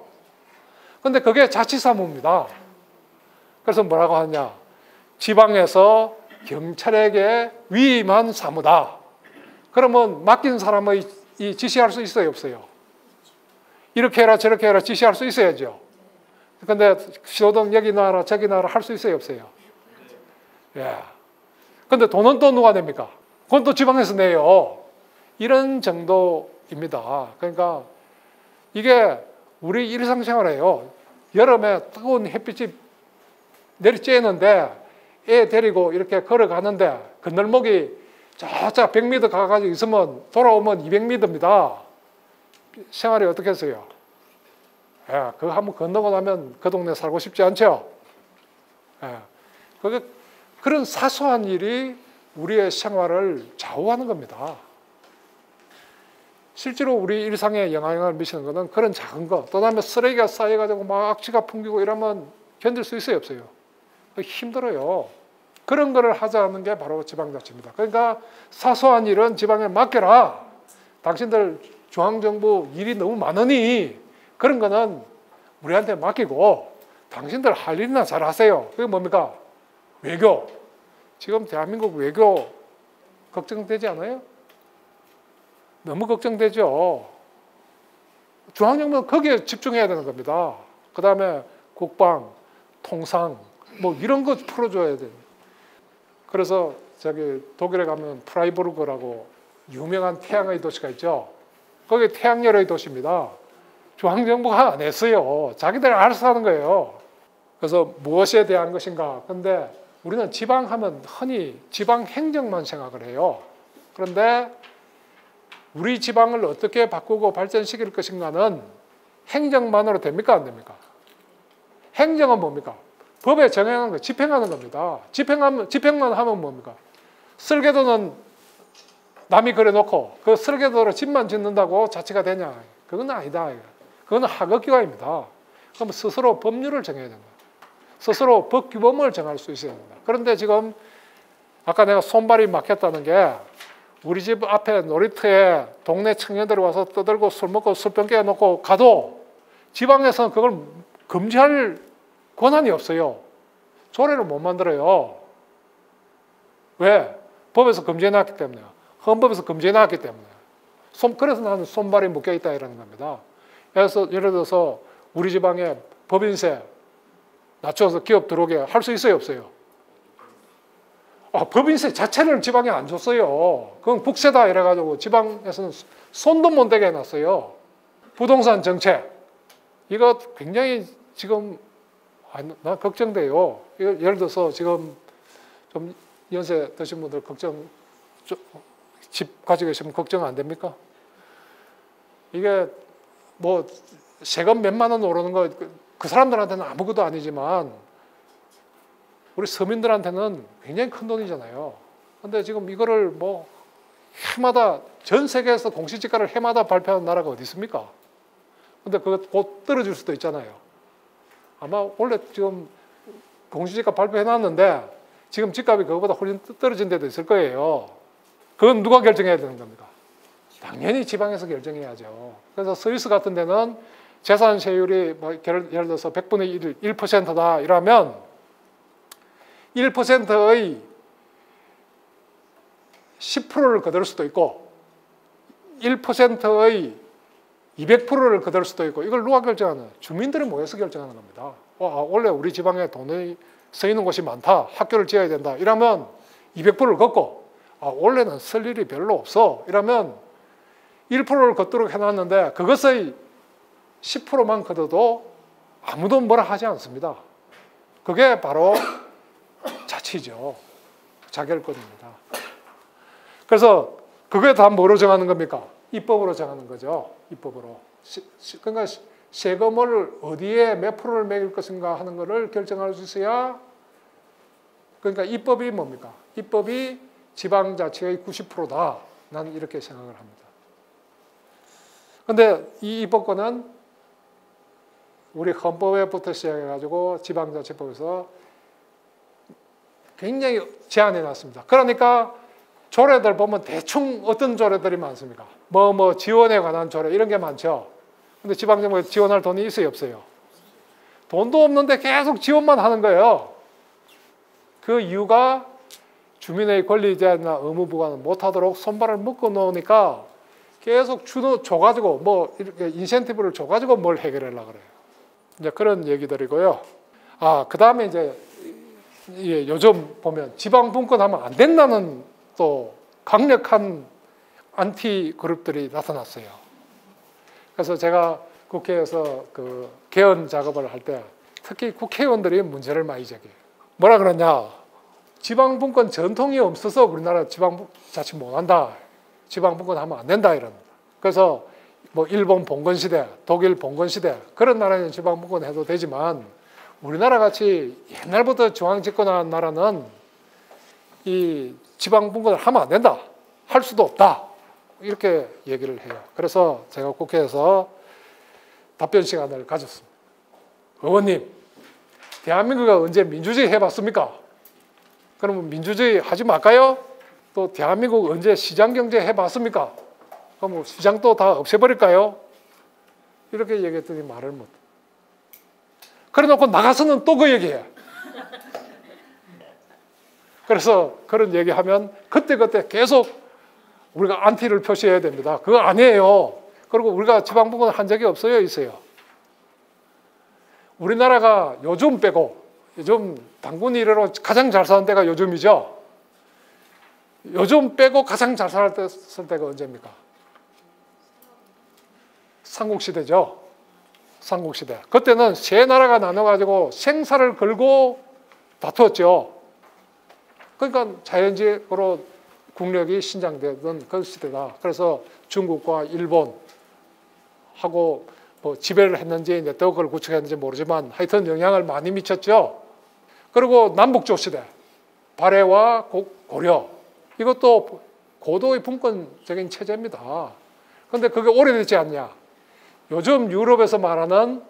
근데 그게 자치사무입니다. 그래서 뭐라고 하냐? 지방에서 경찰에게 위임한 사무다. 그러면 맡긴 사람의 이 지시할 수 있어요, 없어요? 이렇게 해라, 저렇게 해라 지시할 수 있어야죠. 근데 신호등 여기 놔라, 저기 놔라 할 수 있어요, 없어요? 예. 근데 돈은 또 누가 냅니까? 그건 또 지방에서 내요. 이런 정도입니다. 그러니까 이게 우리 일상생활에요. 여름에 뜨거운 햇빛이 내리쬐는데 애 데리고 이렇게 걸어가는데 건널목이 저쪽 백 미터 가가지고 있으면 돌아오면 이백 미터입니다. 생활이 어떻겠어요? 예, 그거 한번 건너고 나면 그 동네 살고 싶지 않죠? 예, 그게 그런 사소한 일이 우리의 생활을 좌우하는 겁니다. 실제로 우리 일상에 영향을 미치는 것은 그런 작은 것, 또 다음에 쓰레기가 쌓여가지고 막 악취가 풍기고 이러면 견딜 수 있어요, 없어요? 힘들어요. 그런 거를 하자는 게 바로 지방자치입니다. 그러니까 사소한 일은 지방에 맡겨라. 당신들 중앙정부 일이 너무 많으니 그런 거는 우리한테 맡기고 당신들 할 일이나 잘 하세요. 그게 뭡니까? 외교. 지금 대한민국 외교 걱정되지 않아요? 너무 걱정되죠. 중앙정부는 거기에 집중해야 되는 겁니다. 그 다음에 국방, 통상 뭐 이런 거 풀어줘야 돼요. 그래서 저기 독일에 가면 프라이부르크라고 유명한 태양의 도시가 있죠. 거기 태양열의 도시입니다. 중앙정부가 안 했어요. 자기들 알아서 하는 거예요. 그래서 무엇에 대한 것인가. 근데 우리는 지방하면 흔히 지방행정만 생각을 해요. 그런데 우리 지방을 어떻게 바꾸고 발전시킬 것인가는 행정만으로 됩니까? 안 됩니까? 행정은 뭡니까? 법에 정해놓은 거, 집행하는 겁니다. 집행하면, 집행만 하면 뭡니까? 설계도는 남이 그려놓고 그 설계도로 집만 짓는다고 자치가 되냐? 그건 아니다. 그건 하급기관입니다. 그럼 스스로 법률을 정해야 된다. 스스로 법규범을 정할 수 있어야 된다. 그런데 지금 아까 내가 손발이 막혔다는 게 우리 집 앞에 놀이터에 동네 청년들이 와서 떠들고 술 먹고 술병 깨놓고 가도 지방에서는 그걸 금지할 권한이 없어요. 조례를 못 만들어요. 왜? 법에서 금지해놨기 때문에요. 헌법에서 금지해놨기 때문에요. 그래서 나는 손발이 묶여있다 이러는 겁니다. 그래서 예를 들어서 우리 지방에 법인세 낮춰서 기업 들어오게 할 수 있어요, 없어요? 아, 법인세 자체를 지방에 안 줬어요. 그건 국세다 이래가지고 지방에서는 손도 못 대게 해놨어요. 부동산 정책. 이거 굉장히 지금 나 걱정돼요. 예를 들어서 지금 좀 연세 드신 분들 걱정, 집 가지고 계시면 걱정 안 됩니까? 이게 뭐 세금 몇만 원 오르는 거 그 사람들한테는 아무것도 아니지만 우리 서민들한테는 굉장히 큰 돈이잖아요. 근데 지금 이거를 뭐 해마다 전 세계에서 공시지가를 해마다 발표하는 나라가 어디 있습니까? 근데 그거 곧 떨어질 수도 있잖아요. 아마 원래 지금 공시지가 발표해놨는데 지금 집값이 그거보다 훨씬 떨어진 데도 있을 거예요. 그건 누가 결정해야 되는 겁니까? 당연히 지방에서 결정해야죠. 그래서 스위스 같은 데는 재산세율이 뭐 예를 들어서 백분의 일, 일 퍼센트다 이러면 일 퍼센트의 십 퍼센트를 거둘 수도 있고 일 퍼센트의 이백 퍼센트를 거둘 수도 있고 이걸 누가 결정하는? 주민들이 모여서 결정하는 겁니다. 와, 원래 우리 지방에 돈이 쓰이는 곳이 많다. 학교를 지어야 된다. 이러면 이백 퍼센트를 걷고 아, 원래는 쓸 일이 별로 없어. 이러면 일 퍼센트를 걷도록 해놨는데 그것의 십 퍼센트만 걷어도 아무도 뭐라 하지 않습니다. 그게 바로 자치죠. 자결권입니다. 그래서 그거에 다 뭐로 정하는 겁니까? 입법으로 정하는 거죠. 입법으로. 시, 시, 그러니까 세금을 어디에 몇 프로를 매길 것인가 하는 것을 결정할 수 있어야. 그러니까 입법이 뭡니까? 입법이 지방자치의 구십 퍼센트다. 난 이렇게 생각을 합니다. 그런데 이 입법권은 우리 헌법에부터 시작해가지고 지방자치법에서 굉장히 제한해놨습니다. 그러니까 조례들 보면 대충 어떤 조례들이 많습니까? 뭐뭐 뭐 지원에 관한 조례 이런 게 많죠. 근데 지방정부에 지원할 돈이 있어요? 없어요? 돈도 없는데 계속 지원만 하는 거예요. 그 이유가 주민의 권리제한이나 의무 부과는 못하도록 손발을 묶어 놓으니까 계속 주는 줘가지고 뭐 이렇게 인센티브를 줘가지고 뭘 해결하려고 그래요. 이제 그런 얘기들이고요. 아, 그 다음에 이제 예, 요즘 보면 지방분권 하면 안 된다는 또 강력한 안티 그룹들이 나타났어요. 그래서 제가 국회에서 그 개헌 작업을 할 때 특히 국회의원들이 문제를 많이 제기해요. 뭐라 그러냐? 지방분권 전통이 없어서 우리나라 지방자치 못한다. 지방분권 하면 안 된다 이럽니다. 그래서 뭐 일본 봉건시대, 독일 봉건시대 그런 나라는 지방분권 해도 되지만 우리나라같이 옛날부터 중앙집권한 나라는 이 지방분권을 하면 안 된다. 할 수도 없다. 이렇게 얘기를 해요. 그래서 제가 국회에서 답변 시간을 가졌습니다. 의원님, 대한민국이 언제 민주주의 해봤습니까? 그러면 민주주의 하지 말까요? 또 대한민국 언제 시장경제 해봤습니까? 그럼 시장도 다 없애버릴까요? 이렇게 얘기했더니 말을 못. 그래 놓고 나가서는 또 그 얘기해. 그래서 그런 얘기하면 그때그때 계속 우리가 안티를 표시해야 됩니다. 그거 아니에요. 그리고 우리가 지방분권 한 적이 없어요, 있어요. 우리나라가 요즘 빼고 요즘 단군 이래로 가장 잘 사는 때가 요즘이죠. 요즘 빼고 가장 잘 살 때가 언제입니까? 삼국시대죠. 삼국시대. 그때는 세 나라가 나눠가지고 생사를 걸고 다투었죠. 그러니까 자연적으로 국력이 신장되던 그 시대다. 그래서 중국과 일본하고 뭐 지배를 했는지 네트워크를 구축했는지 모르지만 하여튼 영향을 많이 미쳤죠. 그리고 남북조 시대, 발해와 고려. 이것도 고도의 분권적인 체제입니다. 그런데 그게 오래되지 않냐. 요즘 유럽에서 말하는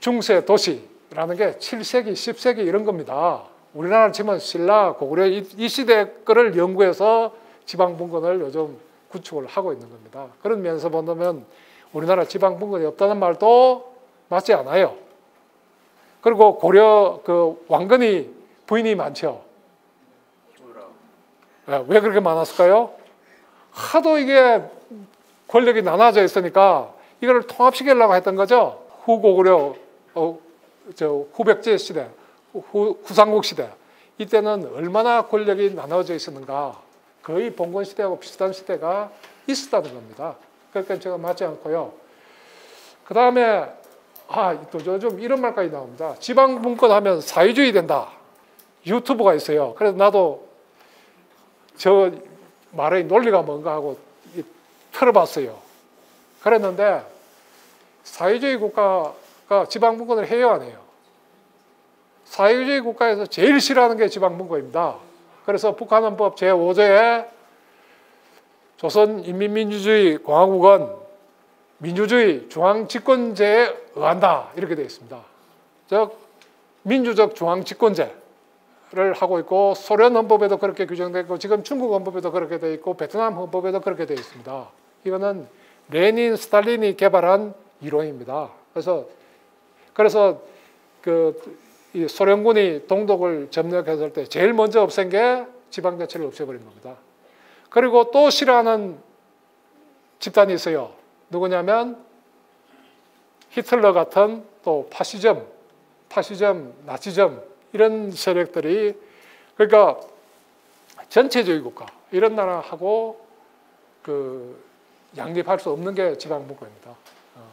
중세 도시라는 게 칠 세기, 십 세기 이런 겁니다. 우리나라 치면 신라, 고구려 이 시대 거를 연구해서 지방분권을 요즘 구축을 하고 있는 겁니다. 그런 면에서 본다면 우리나라 지방분권이 없다는 말도 맞지 않아요. 그리고 고려 그 왕건이 부인이 많죠. 왜 그렇게 많았을까요? 하도 이게 권력이 나눠져 있으니까 이걸 통합시키려고 했던 거죠. 후고구려, 어, 저 후백제 시대, 후, 후삼국 시대. 이때는 얼마나 권력이 나눠져 있었는가. 거의 봉건 시대하고 비슷한 시대가 있었다는 겁니다. 그러니까 제가 맞지 않고요. 그 다음에, 아, 또 요즘 이런 말까지 나옵니다. 지방분권 하면 사회주의 된다. 유튜브가 있어요. 그래서 나도 저 말의 논리가 뭔가 하고 틀어봤어요. 그랬는데 사회주의 국가가 지방분권을 해요, 안 해요? 사회주의 국가에서 제일 싫어하는 게 지방분권입니다. 그래서 북한헌법 제오 조에 조선인민민주주의공화국은 민주주의 중앙집권제에 의한다 이렇게 되어 있습니다. 즉 민주적 중앙집권제 를 하고 있고 소련 헌법에도 그렇게 규정되어 있고 지금 중국 헌법에도 그렇게 되어 있고 베트남 헌법에도 그렇게 되어 있습니다. 이거는 레닌, 스탈린이 개발한 이론입니다. 그래서 그래서 그 이 소련군이 동독을 점령했을 때 제일 먼저 없앤 게 지방자치를 없애버린 겁니다. 그리고 또 싫어하는 집단이 있어요. 누구냐면 히틀러 같은 또 파시즘, 파시즘, 나치즘 이런 세력들이, 그러니까 전체주의 국가 이런 나라하고 그 양립할 수 없는 게 지방분권입니다.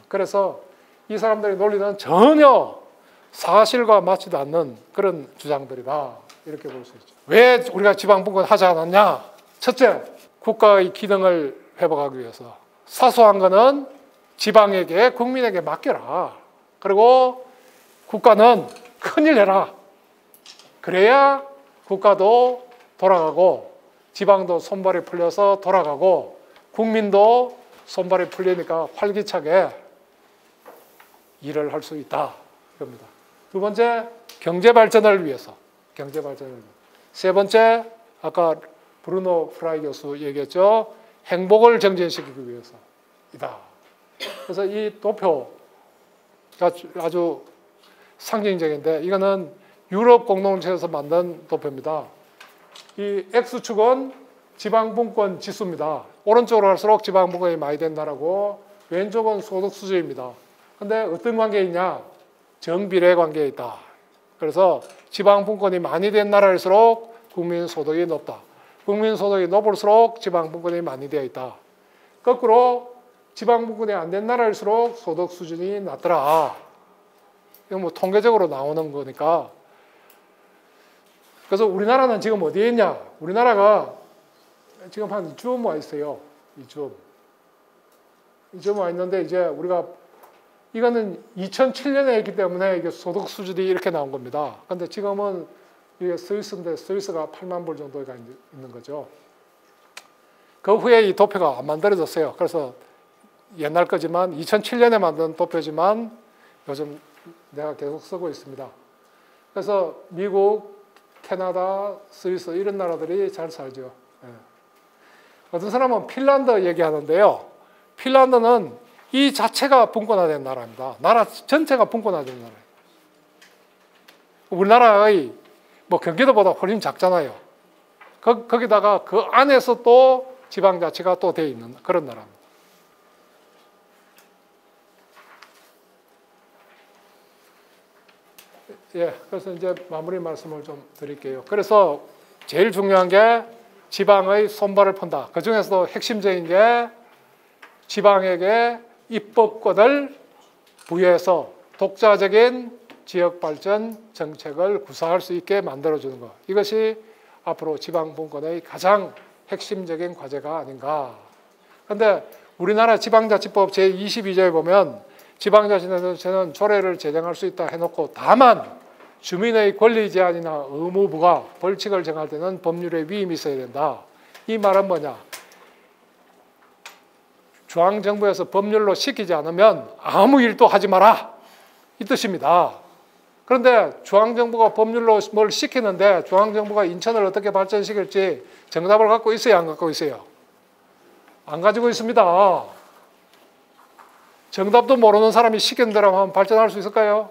그래서 이 사람들의 논리는 전혀 사실과 맞지도 않는 그런 주장들이다 이렇게 볼 수 있죠. 왜 우리가 지방분권 하지 않았냐? 첫째, 국가의 기능을 회복하기 위해서 사소한 거는 지방에게, 국민에게 맡겨라. 그리고 국가는 큰일 해라. 그래야 국가도 돌아가고 지방도 손발이 풀려서 돌아가고 국민도 손발이 풀리니까 활기차게 일을 할 수 있다. 이겁니다. 두 번째, 경제 발전을 위해서. 경제 발전을 위해서. 세 번째, 아까 브루노 프라이 교수 얘기했죠. 행복을 정진시키기 위해서이다. 그래서 이 도표가 아주 상징적인데 이거는 유럽 공동체에서 만든 도표입니다. 이 X축은 지방분권 지수입니다. 오른쪽으로 갈수록 지방분권이 많이 된 나라고 왼쪽은 소득수준입니다. 근데 어떤 관계에 있냐? 정비례 관계에 있다. 그래서 지방분권이 많이 된 나라일수록 국민소득이 높다. 국민소득이 높을수록 지방분권이 많이 되어 있다. 거꾸로 지방분권이 안 된 나라일수록 소득수준이 낮더라. 이건 뭐 통계적으로 나오는 거니까. 그래서 우리나라는 지금 어디에 있냐? 우리나라가 지금 한 이쯤 와 있어요. 이쯤. 이쯤 와 있는데 이제 우리가 이거는 이천칠 년에 했기 때문에 이게 소득 수준이 이렇게 나온 겁니다. 근데 지금은 이게 스위스인데 스위스가 팔만 불 정도가 있는 거죠. 그 후에 이 도표가 안 만들어졌어요. 그래서 옛날 거지만 이천칠 년에 만든 도표지만 요즘 내가 계속 쓰고 있습니다. 그래서 미국, 캐나다, 스위스 이런 나라들이 잘 살죠. 예. 어떤 사람은 핀란드 얘기하는데요. 핀란드는 이 자체가 분권화된 나라입니다. 나라 전체가 분권화된 나라예요. 우리나라의 뭐 경기도보다 훨씬 작잖아요. 거, 거기다가 그 안에서 또 지방자치가 또 돼 있는 그런 나라입니다. 예, 그래서 이제 마무리 말씀을 좀 드릴게요. 그래서 제일 중요한 게 지방의 손발을 푼다. 그 중에서도 핵심적인 게 지방에게 입법권을 부여해서 독자적인 지역발전 정책을 구사할 수 있게 만들어주는 것. 이것이 앞으로 지방분권의 가장 핵심적인 과제가 아닌가. 그런데 우리나라 지방자치법 제이십이 조에 보면 지방자치단체는 조례를 제정할 수 있다 해놓고 다만 주민의 권리 제한이나 의무 부과, 벌칙을 정할 때는 법률의 위임이 있어야 된다. 이 말은 뭐냐? 중앙정부에서 법률로 시키지 않으면 아무 일도 하지 마라. 이 뜻입니다. 그런데 중앙정부가 법률로 뭘 시키는데 중앙정부가 인천을 어떻게 발전시킬지 정답을 갖고 있어요? 안 갖고 있어요? 안 가지고 있습니다. 정답도 모르는 사람이 시킨 대로 하면 발전할 수 있을까요?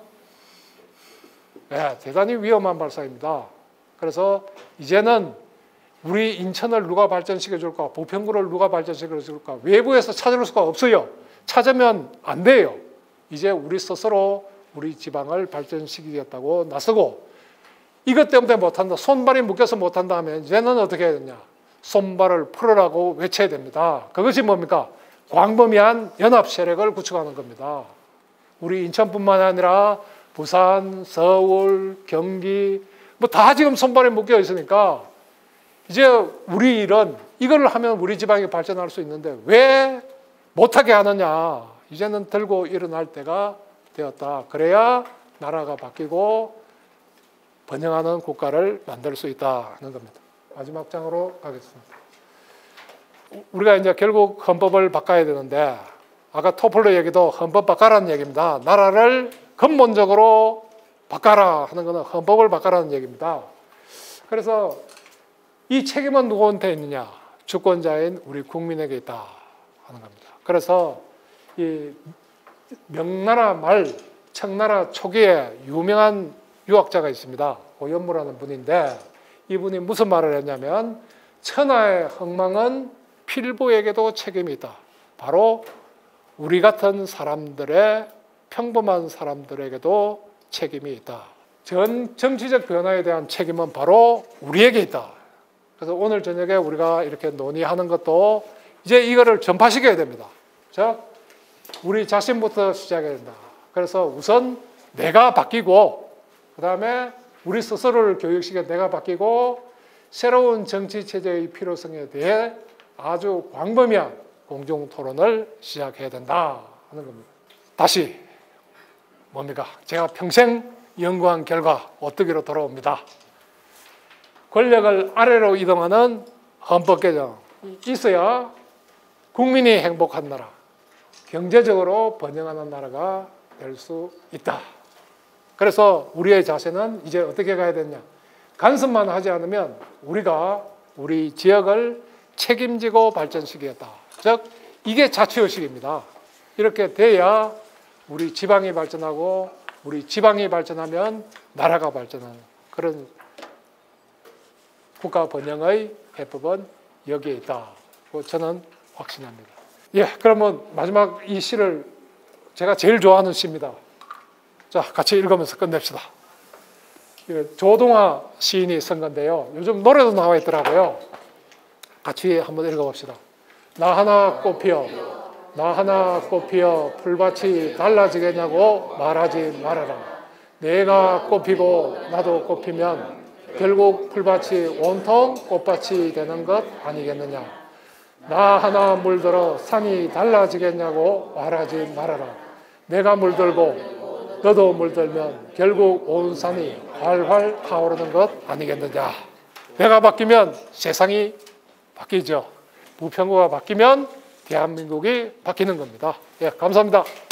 네, 대단히 위험한 발상입니다. 그래서 이제는 우리 인천을 누가 발전시켜줄까? 부평구를 누가 발전시켜줄까? 외부에서 찾을 수가 없어요. 찾으면 안 돼요. 이제 우리 스스로 우리 지방을 발전시키겠다고 나서고 이것 때문에 못한다. 손발이 묶여서 못한다 하면 이제는 어떻게 해야 되냐? 손발을 풀으라고 외쳐야 됩니다. 그것이 뭡니까? 광범위한 연합 세력을 구축하는 겁니다. 우리 인천뿐만 아니라 부산, 서울, 경기 뭐 다 지금 손발에 묶여 있으니까 이제 우리 일은 이걸 하면 우리 지방이 발전할 수 있는데 왜 못하게 하느냐. 이제는 들고 일어날 때가 되었다. 그래야 나라가 바뀌고 번영하는 국가를 만들 수 있다 하는 겁니다. 마지막 장으로 가겠습니다. 우리가 이제 결국 헌법을 바꿔야 되는데 아까 토플러 얘기도 헌법 바꿔라는 얘기입니다. 나라를 근본적으로 바꿔라 하는 것은 헌법을 바꿔라는 얘기입니다. 그래서 이 책임은 누구한테 있느냐? 주권자인 우리 국민에게 있다 하는 겁니다. 그래서 이 명나라 말 청나라 초기에 유명한 유학자가 있습니다. 고현무라는 분인데 이분이 무슨 말을 했냐면 천하의 흥망은 필부에게도 책임이 있다. 바로 우리 같은 사람들의 평범한 사람들에게도 책임이 있다. 전 정치적 변화에 대한 책임은 바로 우리에게 있다. 그래서 오늘 저녁에 우리가 이렇게 논의하는 것도 이제 이거를 전파시켜야 됩니다. 즉 우리 자신부터 시작해야 된다. 그래서 우선 내가 바뀌고 그 다음에 우리 스스로를 교육시켜 내가 바뀌고 새로운 정치체제의 필요성에 대해 아주 광범위한 공중토론을 시작해야 된다 하는 겁니다. 다시 뭡니까? 제가 평생 연구한 결과 오뚜기로 돌아옵니다. 권력을 아래로 이동하는 헌법 개정 있어야 국민이 행복한 나라, 경제적으로 번영하는 나라가 될 수 있다. 그래서 우리의 자세는 이제 어떻게 가야 되냐? 간섭만 하지 않으면 우리가 우리 지역을 책임지고 발전시키겠다. 즉 이게 자치의식입니다. 이렇게 돼야 우리 지방이 발전하고 우리 지방이 발전하면 나라가 발전하는 그런 국가 번영의 해법은 여기에 있다고 저는 확신합니다. 예, 그러면 마지막 이 시를 제가 제일 좋아하는 시입니다. 자, 같이 읽으면서 끝냅시다. 조동아 시인이 쓴 건데요. 요즘 노래도 나와 있더라고요. 같이 한번 읽어봅시다. 나 하나 꽃 피어, 나 하나 꽃 피어 풀밭이 달라지겠냐고 말하지 말아라. 내가 꽃 피고 나도 꽃 피면 결국 풀밭이 온통 꽃밭이 되는 것 아니겠느냐. 나 하나 물들어 산이 달라지겠냐고 말하지 말아라. 내가 물들고 너도 물들면 결국 온 산이 활활 타오르는 것 아니겠느냐. 내가 바뀌면 세상이 바뀌죠. 부평구가 바뀌면 대한민국이 바뀌는 겁니다. 예, 감사합니다.